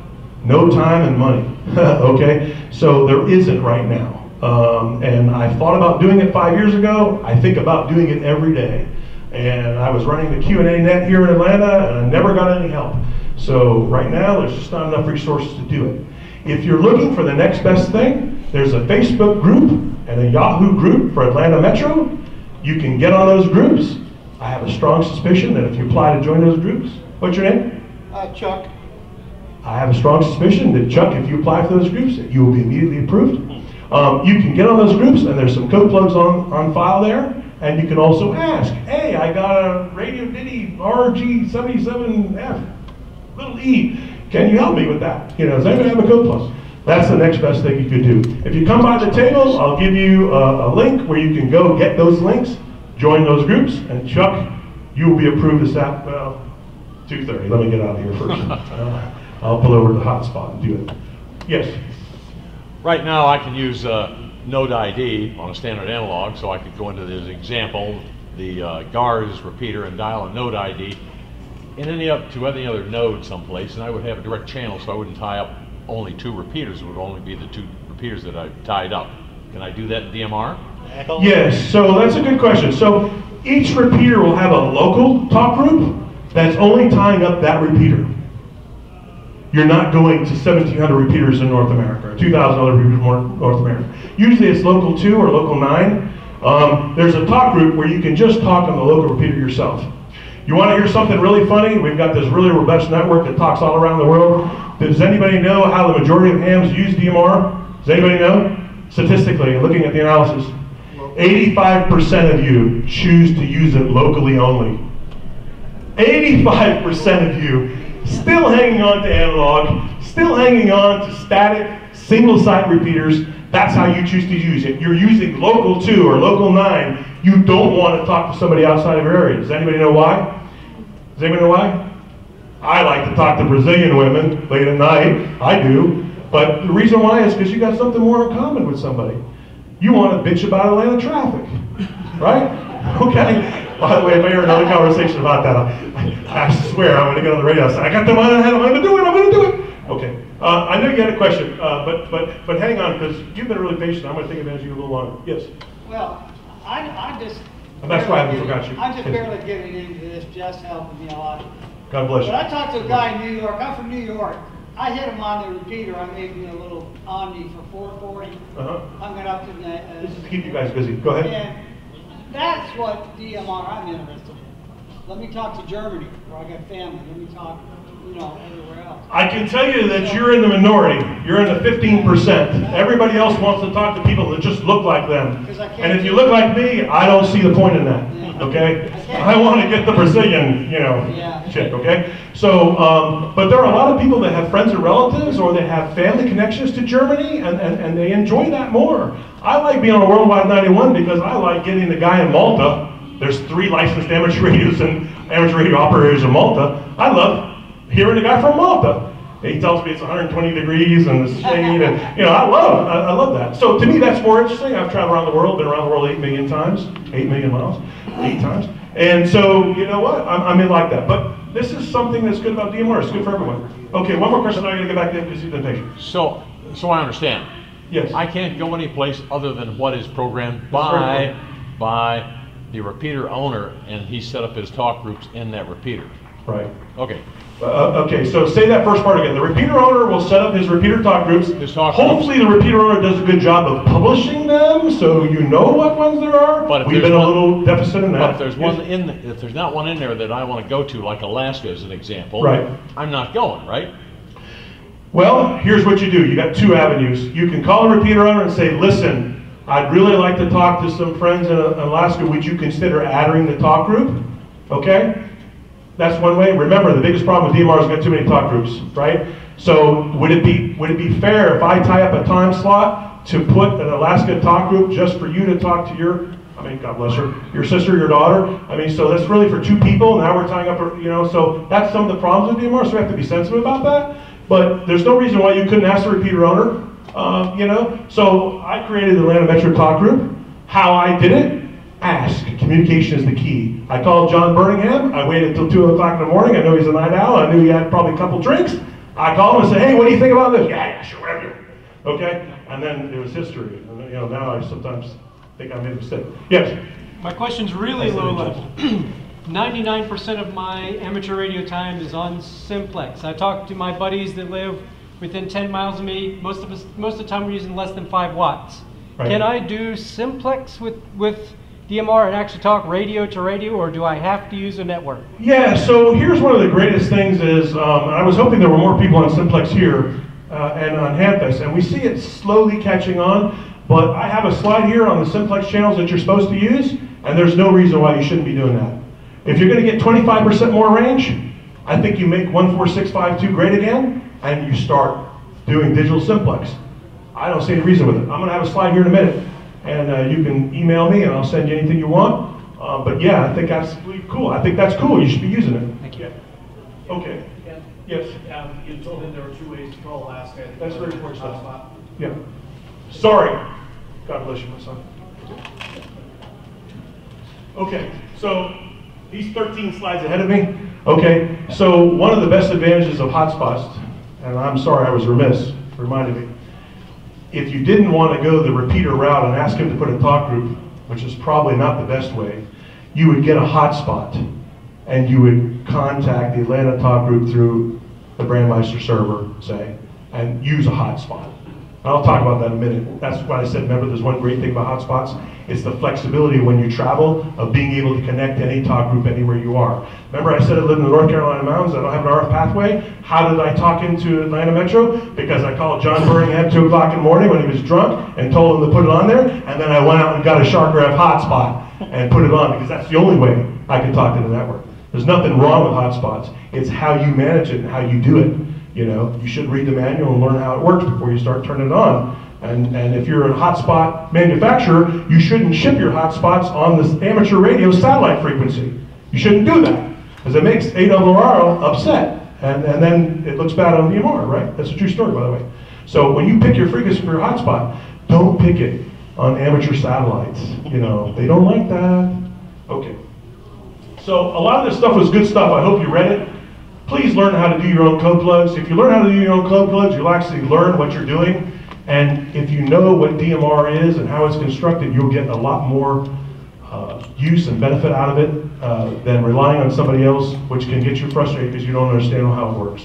no time and money, okay? So there isn't right now. Um, and I thought about doing it five years ago. I think about doing it every day. And I was running the Q and A net here in Atlanta, and I never got any help. So right now, there's just not enough resources to do it. If you're looking for the next best thing, there's a Facebook group and a Yahoo group for Atlanta Metro. You can get on those groups. I have a strong suspicion that if you apply to join those groups, what's your name? Uh, Chuck. I have a strong suspicion that, Chuck, if you apply for those groups, that you will be immediately approved. Um, you can get on those groups, and there's some code plugs on, on file there. And you can also ask, hey, I got a Radio Diddy R G seventy-seven F, little E. Can you help me with that? You know, does anybody have a code plus? That's the next best thing you could do. If you come by the tables, I'll give you a, a link where you can go get those links, join those groups, and Chuck, you will be approved this app, well, two thirty. Let me get out of here first. uh, I'll pull over to the hotspot and do it. Yes? Right now, I can use uh Node I D on a standard analog, so I could go into this example, the uh, G A R S repeater, and dial a Node I D in any up to any other node someplace, and I would have a direct channel, so I wouldn't tie up only two repeaters. It would only be the two repeaters that I tied up. Can I do that in D M R? Yes, so that's a good question. So each repeater will have a local talk group that's only tying up that repeater. You're not going to seventeen hundred repeaters in North America, or two thousand other repeaters in North America. Usually it's local two or local nine. Um, there's a talk group where you can just talk on the local repeater yourself. You want to hear something really funny? We've got this really robust network that talks all around the world. Does anybody know how the majority of hams use D M R? Does anybody know? Statistically, looking at the analysis, eighty-five percent of you choose to use it locally only. eighty-five percent of you still hanging on to analog, still hanging on to static single site repeaters. That's how you choose to use it. You're using local two or local nine. You don't want to talk to somebody outside of your area. Does anybody know why? Does anybody know why? I like to talk to Brazilian women late at night. I do. But the reason why is because you got something more in common with somebody. You want to bitch about Atlanta traffic, right? Okay. By the way, if I hear another conversation about that, I, I swear I'm going to get on the radio and say, I got them on the head, I'm going to do it, I'm going to do it. Okay. Uh, I know you had a question, uh, but, but, but hang on, because you've been really patient. I'm going to take advantage of you a little longer. Yes? Well, I, I just... And that's why I forgot you. I'm just barely getting into this. Jeff's helping me a lot. God bless you. But I talked to a guy in New York. I'm from New York. I hit him on the repeater. I made me a little Omni for four forty. Uh-huh. Hung it up to the... Uh, this is to keep you guys busy. Go ahead. And, that's what D M R I'm interested in. Let me talk to Germany, where I got family. Let me talk, you know, everywhere else. I can tell you that so, you're in the minority. You're in the fifteen percent. Everybody else wants to talk to people that just look like them. And if you look like me, I don't see the point in that. Yeah. Okay? I, I want to get the Brazilian, you know, yeah. chick, okay? So, um, but there are a lot of people that have friends and relatives or they have family connections to Germany, and, and, and they enjoy that more. I like being on a Worldwide ninety-one because I like getting the guy in Malta. There's three licensed amateur radios and amateur radio operators in Malta. I love hearing the guy from Malta. He tells me it's one hundred twenty degrees and this shade, and you know, I love, I, I love that. So to me, that's more interesting. I've traveled around the world, been around the world eight million times, eight million miles, eight times. And so, you know what, I'm, I'm in like that. But this is something that's good about D M R. It's good for everyone. Okay, one more question. I'm going to go back to the F C C presentation. So, so I understand. Yes. I can't go any place other than what is programmed by, by the repeater owner, and he set up his talk groups in that repeater. Right. Okay. Uh, okay, so say that first part again. The repeater owner will set up his repeater talk groups. His talk Hopefully groups. The repeater owner does a good job of publishing them, so you know what ones there are. But We've been one, a little deficit in that. But if there's, one in the, if there's not one in there that I want to go to, like Alaska as an example, right. I'm not going, right? Well, here's what you do. You got two avenues. You can call a repeater owner and say, listen, I'd really like to talk to some friends in Alaska. Would you consider adding the talk group? Okay? That's one way. Remember, the biggest problem with D M R is we've got too many talk groups, right? So would it be would it be fair if I tie up a time slot to put an Alaska talk group just for you to talk to your, I mean, God bless her, your sister, your daughter? I mean, so that's really for two people. Now we're tying up, you know, so that's some of the problems with D M R, so we have to be sensitive about that. But there's no reason why you couldn't ask the repeater owner, uh, you know? So I created the Land Adventure Talk Group. How I did it? Ask. Communication is the key. I called John Burningham. I waited until two o'clock in the morning. I know he's a night owl. I knew he had probably a couple drinks. I called him and said, hey, what do you think about this? Yeah, yeah, sure, whatever. Okay? And then it was history. And then, you know, now I sometimes think I made a mistake. Yes? My question's really low level. ninety-nine percent of my amateur radio time is on simplex. I talk to my buddies that live within ten miles of me. Most of us, most of the time we're using less than five watts. Right. Can I do simplex with, with D M R and actually talk radio to radio, or do I have to use a network? Yeah, so here's one of the greatest things is, um, I was hoping there were more people on Simplex here uh, and on Hanfest, and we see it slowly catching on, but I have a slide here on the Simplex channels that you're supposed to use, and there's no reason why you shouldn't be doing that. If you're going to get twenty-five percent more range, I think you make one four six five two great again, and you start doing digital Simplex. I don't see any reason with it. I'm going to have a slide here in a minute. And uh, you can email me and I'll send you anything you want. Uh, but yeah, I think that's cool. I think that's cool. You should be using it. Thank you. Yeah. Okay. Yeah. Yes. Um, you told him there were two ways to call Alaska. That's very important. Uh, yeah. Sorry. God bless you, my son. Okay. So he's thirteen slides ahead of me. Okay. So one of the best advantages of hotspots, and I'm sorry I was remiss, reminded me. If you didn't want to go the repeater route and ask him to put a talk group, which is probably not the best way, you would get a hotspot and you would contact the Atlanta talk group through the Brandmeister server, say, and use a hotspot. And I'll talk about that in a minute. That's why I said, remember, there's one great thing about hotspots. It's the flexibility when you travel of being able to connect to any talk group anywhere you are. Remember, I said I live in the North Carolina mountains. I don't have an R F pathway. How did I talk into Atlanta Metro? Because I called John Burningham at two o'clock in the morning when he was drunk and told him to put it on there. And then I went out and got a SharkRev hotspot and put it on, because that's the only way I could talk to the network. There's nothing wrong with hotspots. It's how you manage it and how you do it. You know, you should read the manual and learn how it works before you start turning it on. And, and if you're a hotspot manufacturer, you shouldn't ship your hotspots on this amateur radio satellite frequency. You shouldn't do that, because it makes A R R upset. And, and then it looks bad on D M R, right? That's a true story, by the way. So when you pick your frequency for your hotspot, don't pick it on amateur satellites. You know, they don't like that. Okay. So a lot of this stuff was good stuff. I hope you read it. Please learn how to do your own code plugs. If you learn how to do your own code plugs, you'll actually learn what you're doing. And if you know what D M R is and how it's constructed, you'll get a lot more uh, use and benefit out of it uh, than relying on somebody else, which can get you frustrated because you don't understand how it works.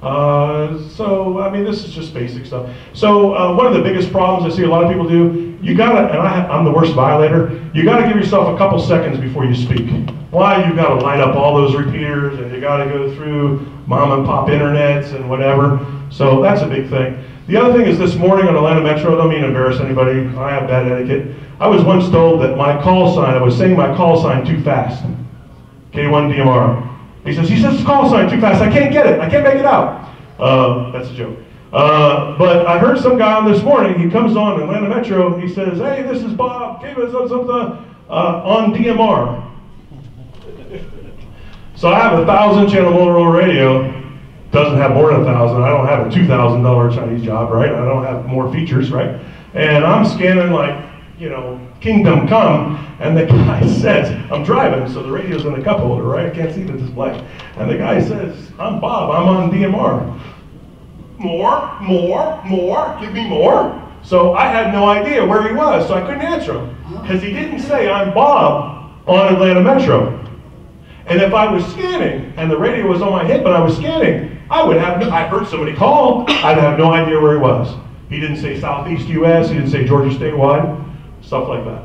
Uh, so, I mean, this is just basic stuff. So, uh, one of the biggest problems I see a lot of people do, you gotta, and I have, I'm the worst violator, you gotta give yourself a couple seconds before you speak. Why? You gotta line up all those repeaters, and you gotta go through mom and pop internets and whatever. So, that's a big thing. The other thing is, this morning on Atlanta Metro, I don't mean to embarrass anybody, I have bad etiquette. I was once told that my call sign, I was saying my call sign too fast. K one D M R. He says, he says call sign too fast, I can't get it, I can't make it out. Uh, that's a joke. Uh, but I heard some guy on this morning, he comes on Atlanta Metro, he says, hey, this is Bob, K one D M R, uh, on D M R. So I have a thousand channel Motorola radio, doesn't have more than a thousand, I don't have a two thousand dollar Chinese job, right? I don't have more features, right? And I'm scanning like, you know, Kingdom Come, and the guy says, I'm driving, so the radio's in the cup holder, right? I can't see the display. And the guy says, I'm Bob, I'm on D M R. More, more, more, give me more. So I had no idea where he was, so I couldn't answer him. Because he didn't say, I'm Bob on Atlanta Metro. And if I was scanning, and the radio was on my hip, and I was scanning, I would have, no, I heard somebody call, I'd have no idea where he was. He didn't say Southeast U S, he didn't say Georgia Statewide. Stuff like that.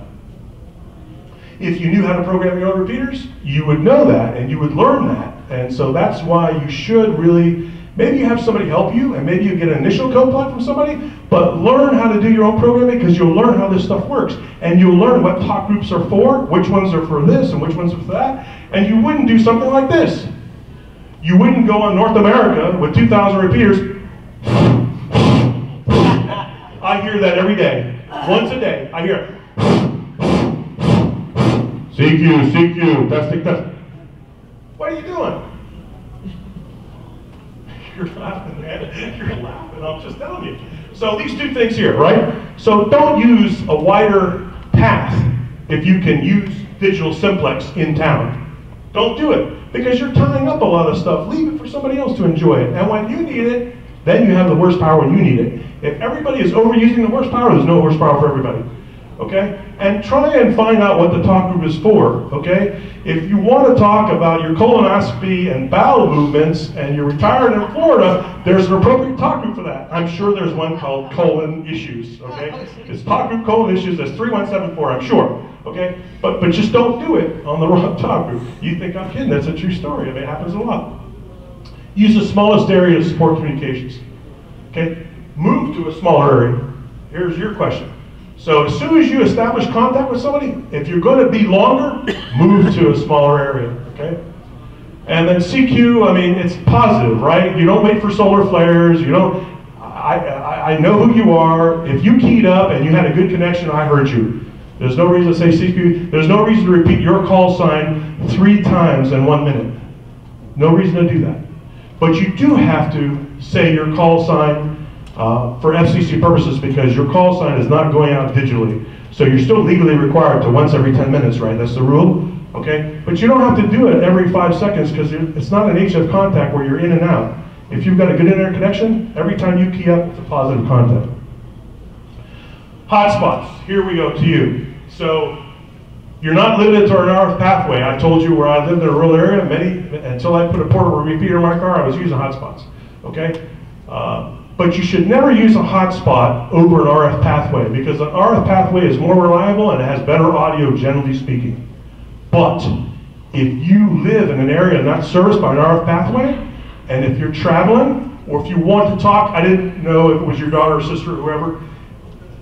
If you knew how to program your own repeaters, you would know that and you would learn that. And so that's why you should really, maybe you have somebody help you and maybe you get an initial code plug from somebody, but learn how to do your own programming, because you'll learn how this stuff works. And you'll learn what talk groups are for, which ones are for this and which ones are for that. And you wouldn't do something like this. You wouldn't go on North America with two thousand repeaters. I hear that every day. Once a day, I hear C Q, C Q, testing, testing. What are you doing? You're laughing, man. You're laughing. I'm just telling you. So these two things here, right? So don't use a wider path if you can use digital simplex in town. Don't do it, because you're tying up a lot of stuff. Leave it for somebody else to enjoy it. And when you need it, then you have the horsepower when you need it. If everybody is overusing the horsepower, there's no horsepower for everybody, okay? And try and find out what the talk group is for, okay? If you want to talk about your colonoscopy and bowel movements and you're retired in Florida, there's an appropriate talk group for that. I'm sure there's one called Colon Issues, okay? It's talk group Colon Issues, that's three one seven four, I'm sure, okay? But, but just don't do it on the wrong talk group. You think I'm kidding, that's a true story, I mean, it happens a lot. Use the smallest area to support communications, okay? Move to a smaller area. Here's your question. So as soon as you establish contact with somebody, if you're going to be longer, move to a smaller area, okay? And then C Q, I mean, it's positive, right? You don't wait for solar flares, you don't, I, I, I know who you are. If you keyed up and you had a good connection, I heard you. There's no reason to say C Q, there's no reason to repeat your call sign three times in one minute. No reason to do that. But you do have to say your call sign Uh, for F C C purposes, because your call sign is not going out digitally. So you're still legally required to once every ten minutes, right? That's the rule, okay? But you don't have to do it every five seconds because it's not an H F contact where you're in and out. If you've got a good internet connection, every time you key up, it's a positive contact. Hotspots, here we go to you. So you're not limited to an hour pathway. I told you where I lived in a rural area, many, until I put a portable repeater in my car, I was using hotspots, okay? Uh, but you should never use a hotspot over an R F pathway, because an R F pathway is more reliable and it has better audio, generally speaking. But if you live in an area not serviced by an R F pathway, and if you're traveling, or if you want to talk, I didn't know if it was your daughter or sister or whoever,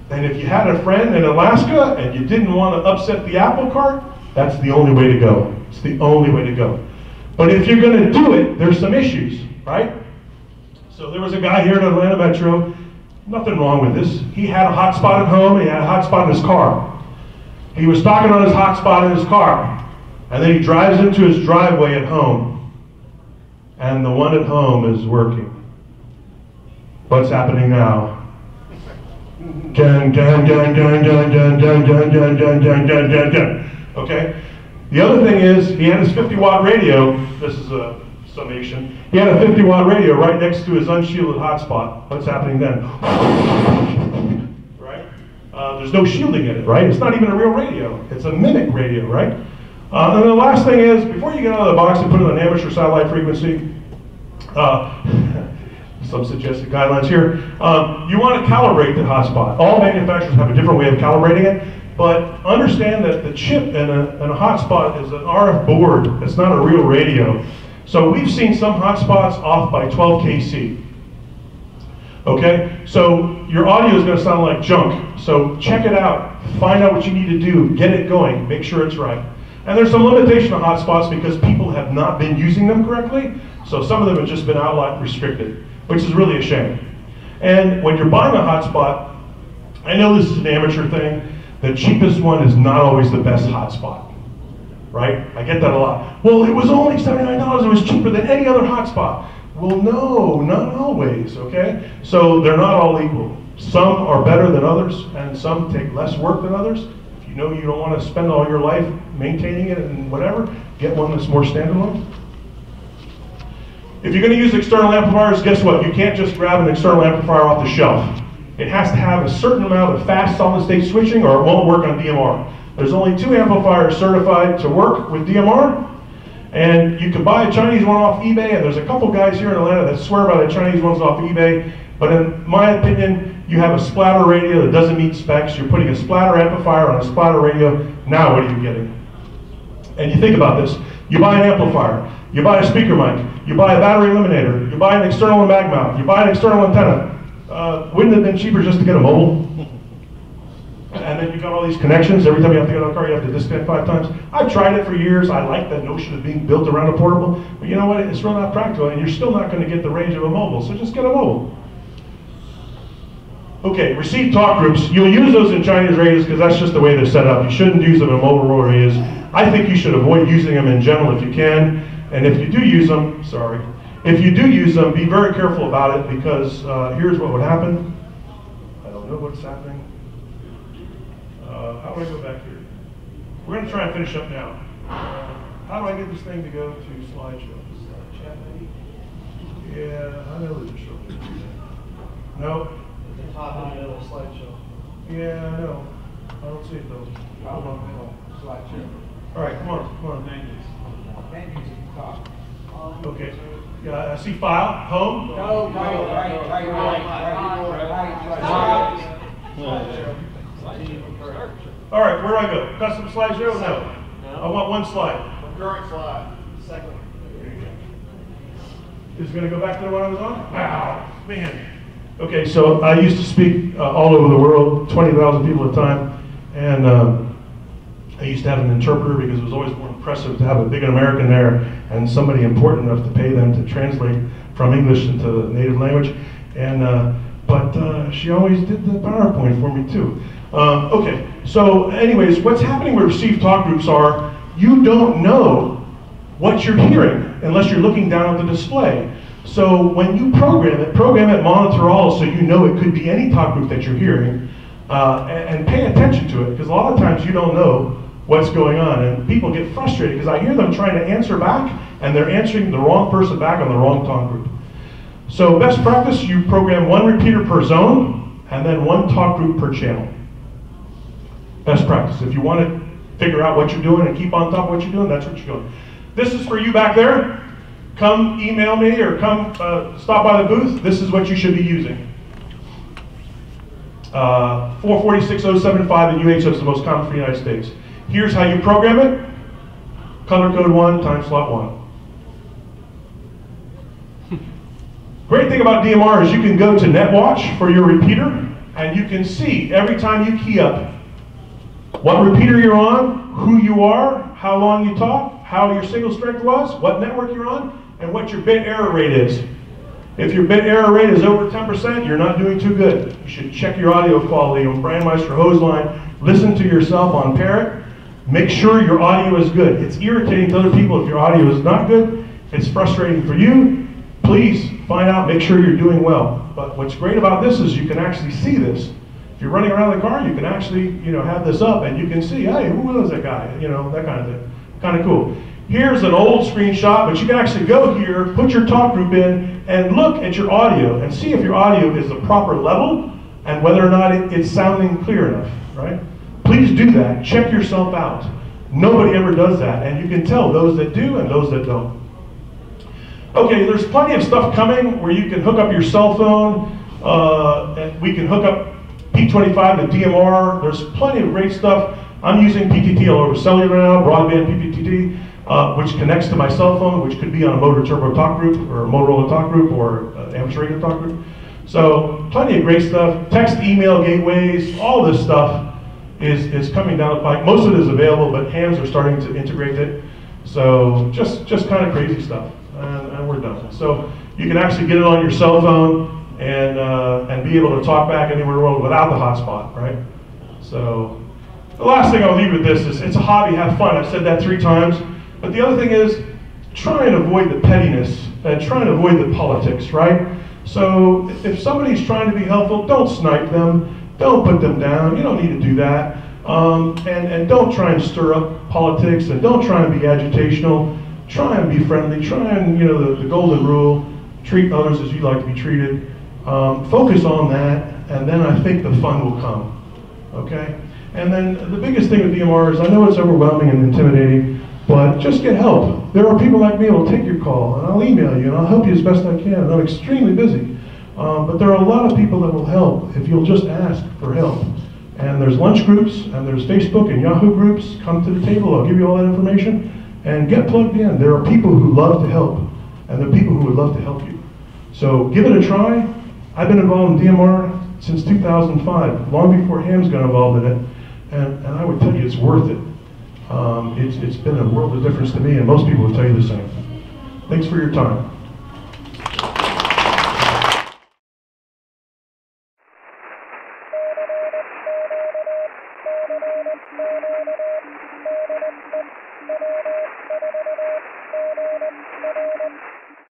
and if you had a friend in Alaska and you didn't want to upset the apple cart, that's the only way to go. It's the only way to go. But if you're going to do it, there's some issues, right? So there was a guy here in Atlanta Metro, nothing wrong with this. He had a hotspot at home, he had a hotspot in his car. He was talking on his hotspot in his car, and then he drives into his driveway at home, and the one at home is working. What's happening now? Dun, dun, dun, dun, dun, dun, dun, dun, dun, dun, dun, dun, dun, dun. Okay? The other thing is, he had his fifty watt radio. This is a summation. He had a fifty watt radio right next to his unshielded hotspot. What's happening then? Right? Uh, there's no shielding in it, right? It's not even a real radio. It's a mimic radio, right? Uh, and the last thing is, before you get out of the box and put in an amateur satellite frequency, uh, some suggested guidelines here. Um, you want to calibrate the hotspot. All manufacturers have a different way of calibrating it, but understand that the chip in a, in a hotspot is an R F board. It's not a real radio. So we've seen some hotspots off by twelve K C. Okay, so your audio is going to sound like junk. So check it out. Find out what you need to do. Get it going. Make sure it's right. And there's some limitation of hotspots because people have not been using them correctly. So some of them have just been outline restricted, which is really a shame. And when you're buying a hotspot, I know this is an amateur thing, the cheapest one is not always the best hotspot, right? I get that a lot. Well, it was only seventy-nine dollars, it was cheaper than any other hotspot. Well, no, not always, okay? So they're not all equal. Some are better than others, and some take less work than others. If you know you don't want to spend all your life maintaining it and whatever, get one that's more standalone. If you're going to use external amplifiers, guess what? You can't just grab an external amplifier off the shelf. It has to have a certain amount of fast solid-state switching or it won't work on D M R. There's only two amplifiers certified to work with D M R, and you can buy a Chinese one off eBay, and there's a couple guys here in Atlanta that swear by the Chinese ones off eBay, but in my opinion, you have a splatter radio that doesn't meet specs. You're putting a splatter amplifier on a splatter radio. Now what are you getting? And you think about this. You buy an amplifier. You buy a speaker mic. You buy a battery eliminator. You buy an external mag mount. You buy an external antenna. Uh, wouldn't it have been cheaper just to get a mobile? And then you got all these connections. Every time you have to get on a car, you have to disconnect five times. I've tried it for years. I like that notion of being built around a portable. But you know what? It's really not practical, and you're still not going to get the range of a mobile. So just get a mobile. Okay, receive talk groups. You'll use those in Chinese radios because that's just the way they're set up. You shouldn't use them in mobile radios. I think you should avoid using them in general if you can. And if you do use them, sorry, if you do use them, be very careful about it because uh, here's what would happen. I don't know what's happening. Uh, how do I go back here? We're going to try and finish up now. Uh, how do I get this thing to go to slideshow? Yeah, I know there's a shortcut. No. Top in the middle slideshow. Yeah, I know. I don't see it though. Top in the middle slideshow. All right, come on, come on. Okay. Yeah, I see file, home. No, no, right, right, right, right. All right, where do I go? Custom slideshow? No. I want one slide. Current slide. Second. There you go. Is it going to go back to the one I was on? Wow, man. Okay, so I used to speak uh, all over the world, twenty thousand people at a time, and um, I used to have an interpreter because it was always more impressive to have a big American there and somebody important enough to pay them to translate from English into the native language. And uh, But uh, she always did the PowerPoint for me too. Um, okay, so anyways, what's happening with received talk groups are you don't know what you're hearing unless you're looking down at the display. So when you program it, program it, monitor all so you know it could be any talk group that you're hearing uh, and, and pay attention to it because a lot of times you don't know what's going on, and people get frustrated because I hear them trying to answer back and they're answering the wrong person back on the wrong talk group. So best practice, you program one repeater per zone and then one talk group per channel. Best practice. If you want to figure out what you're doing and keep on top of what you're doing, that's what you're doing. This is for you back there. Come email me or come uh, stop by the booth. This is what you should be using. Uh, four forty-six oh seventy-five and U H F is the most common for the United States. Here's how you program it. Color code one, time slot one. Great thing about D M R is you can go to NetWatch for your repeater, and you can see every time you key up what repeater you're on, who you are, how long you talk, how your signal strength was, what network you're on, and what your bit error rate is. If your bit error rate is over ten percent, you're not doing too good. You should check your audio quality on Brandmeister hose line, listen to yourself on Parrot, make sure your audio is good. It's irritating to other people if your audio is not good. It's frustrating for you. Please find out, make sure you're doing well. But what's great about this is you can actually see this. If you're running around the car, you can actually, you know, have this up and you can see, hey, who was that guy? You know, that kind of thing. Kind of cool. Here's an old screenshot, but you can actually go here, put your talk group in, and look at your audio and see if your audio is the proper level and whether or not it, it's sounding clear enough, right? Please do that. Check yourself out. Nobody ever does that, and you can tell those that do and those that don't. Okay, there's plenty of stuff coming where you can hook up your cell phone, uh, and we can hook up P twenty-five to D M R. There's plenty of great stuff. I'm using P T T all over cellular now, broadband P T T. Uh, which connects to my cell phone, which could be on a motor turbo talk group, or a Motorola talk group, or uh, amateur radio talk group. So, plenty of great stuff. Text, email, gateways, all this stuff is, is coming down the pike. Most of it is available, but hams are starting to integrate it. So, just, just kind of crazy stuff, and, and we're done. So, you can actually get it on your cell phone, and, uh, and be able to talk back anywhere in the world without the hotspot, right? So, the last thing I'll leave with this is, it's a hobby, have fun. I've said that three times. But the other thing is, try and avoid the pettiness, and try and avoid the politics, right? So if somebody's trying to be helpful, don't snipe them, don't put them down, you don't need to do that. Um, and, and don't try and stir up politics, and don't try and be agitational, try and be friendly, try and, you know, the, the golden rule, treat others as you'd like to be treated. Um, focus on that, and then I think the fun will come, okay? And then the biggest thing with D M R is, I know it's overwhelming and intimidating, but just get help. There are people like me who will take your call, and I'll email you, and I'll help you as best I can. And I'm extremely busy. Um, but there are a lot of people that will help if you'll just ask for help. And there's lunch groups, and there's Facebook and Yahoo groups. Come to the table, I'll give you all that information. And get plugged in. There are people who love to help, and there are people who would love to help you. So give it a try. I've been involved in D M R since two thousand five, long before hams got involved in it. And, and I would tell you it's worth it. Um, it's, it's been a world of difference to me, and most people will tell you the same. Thanks for your time.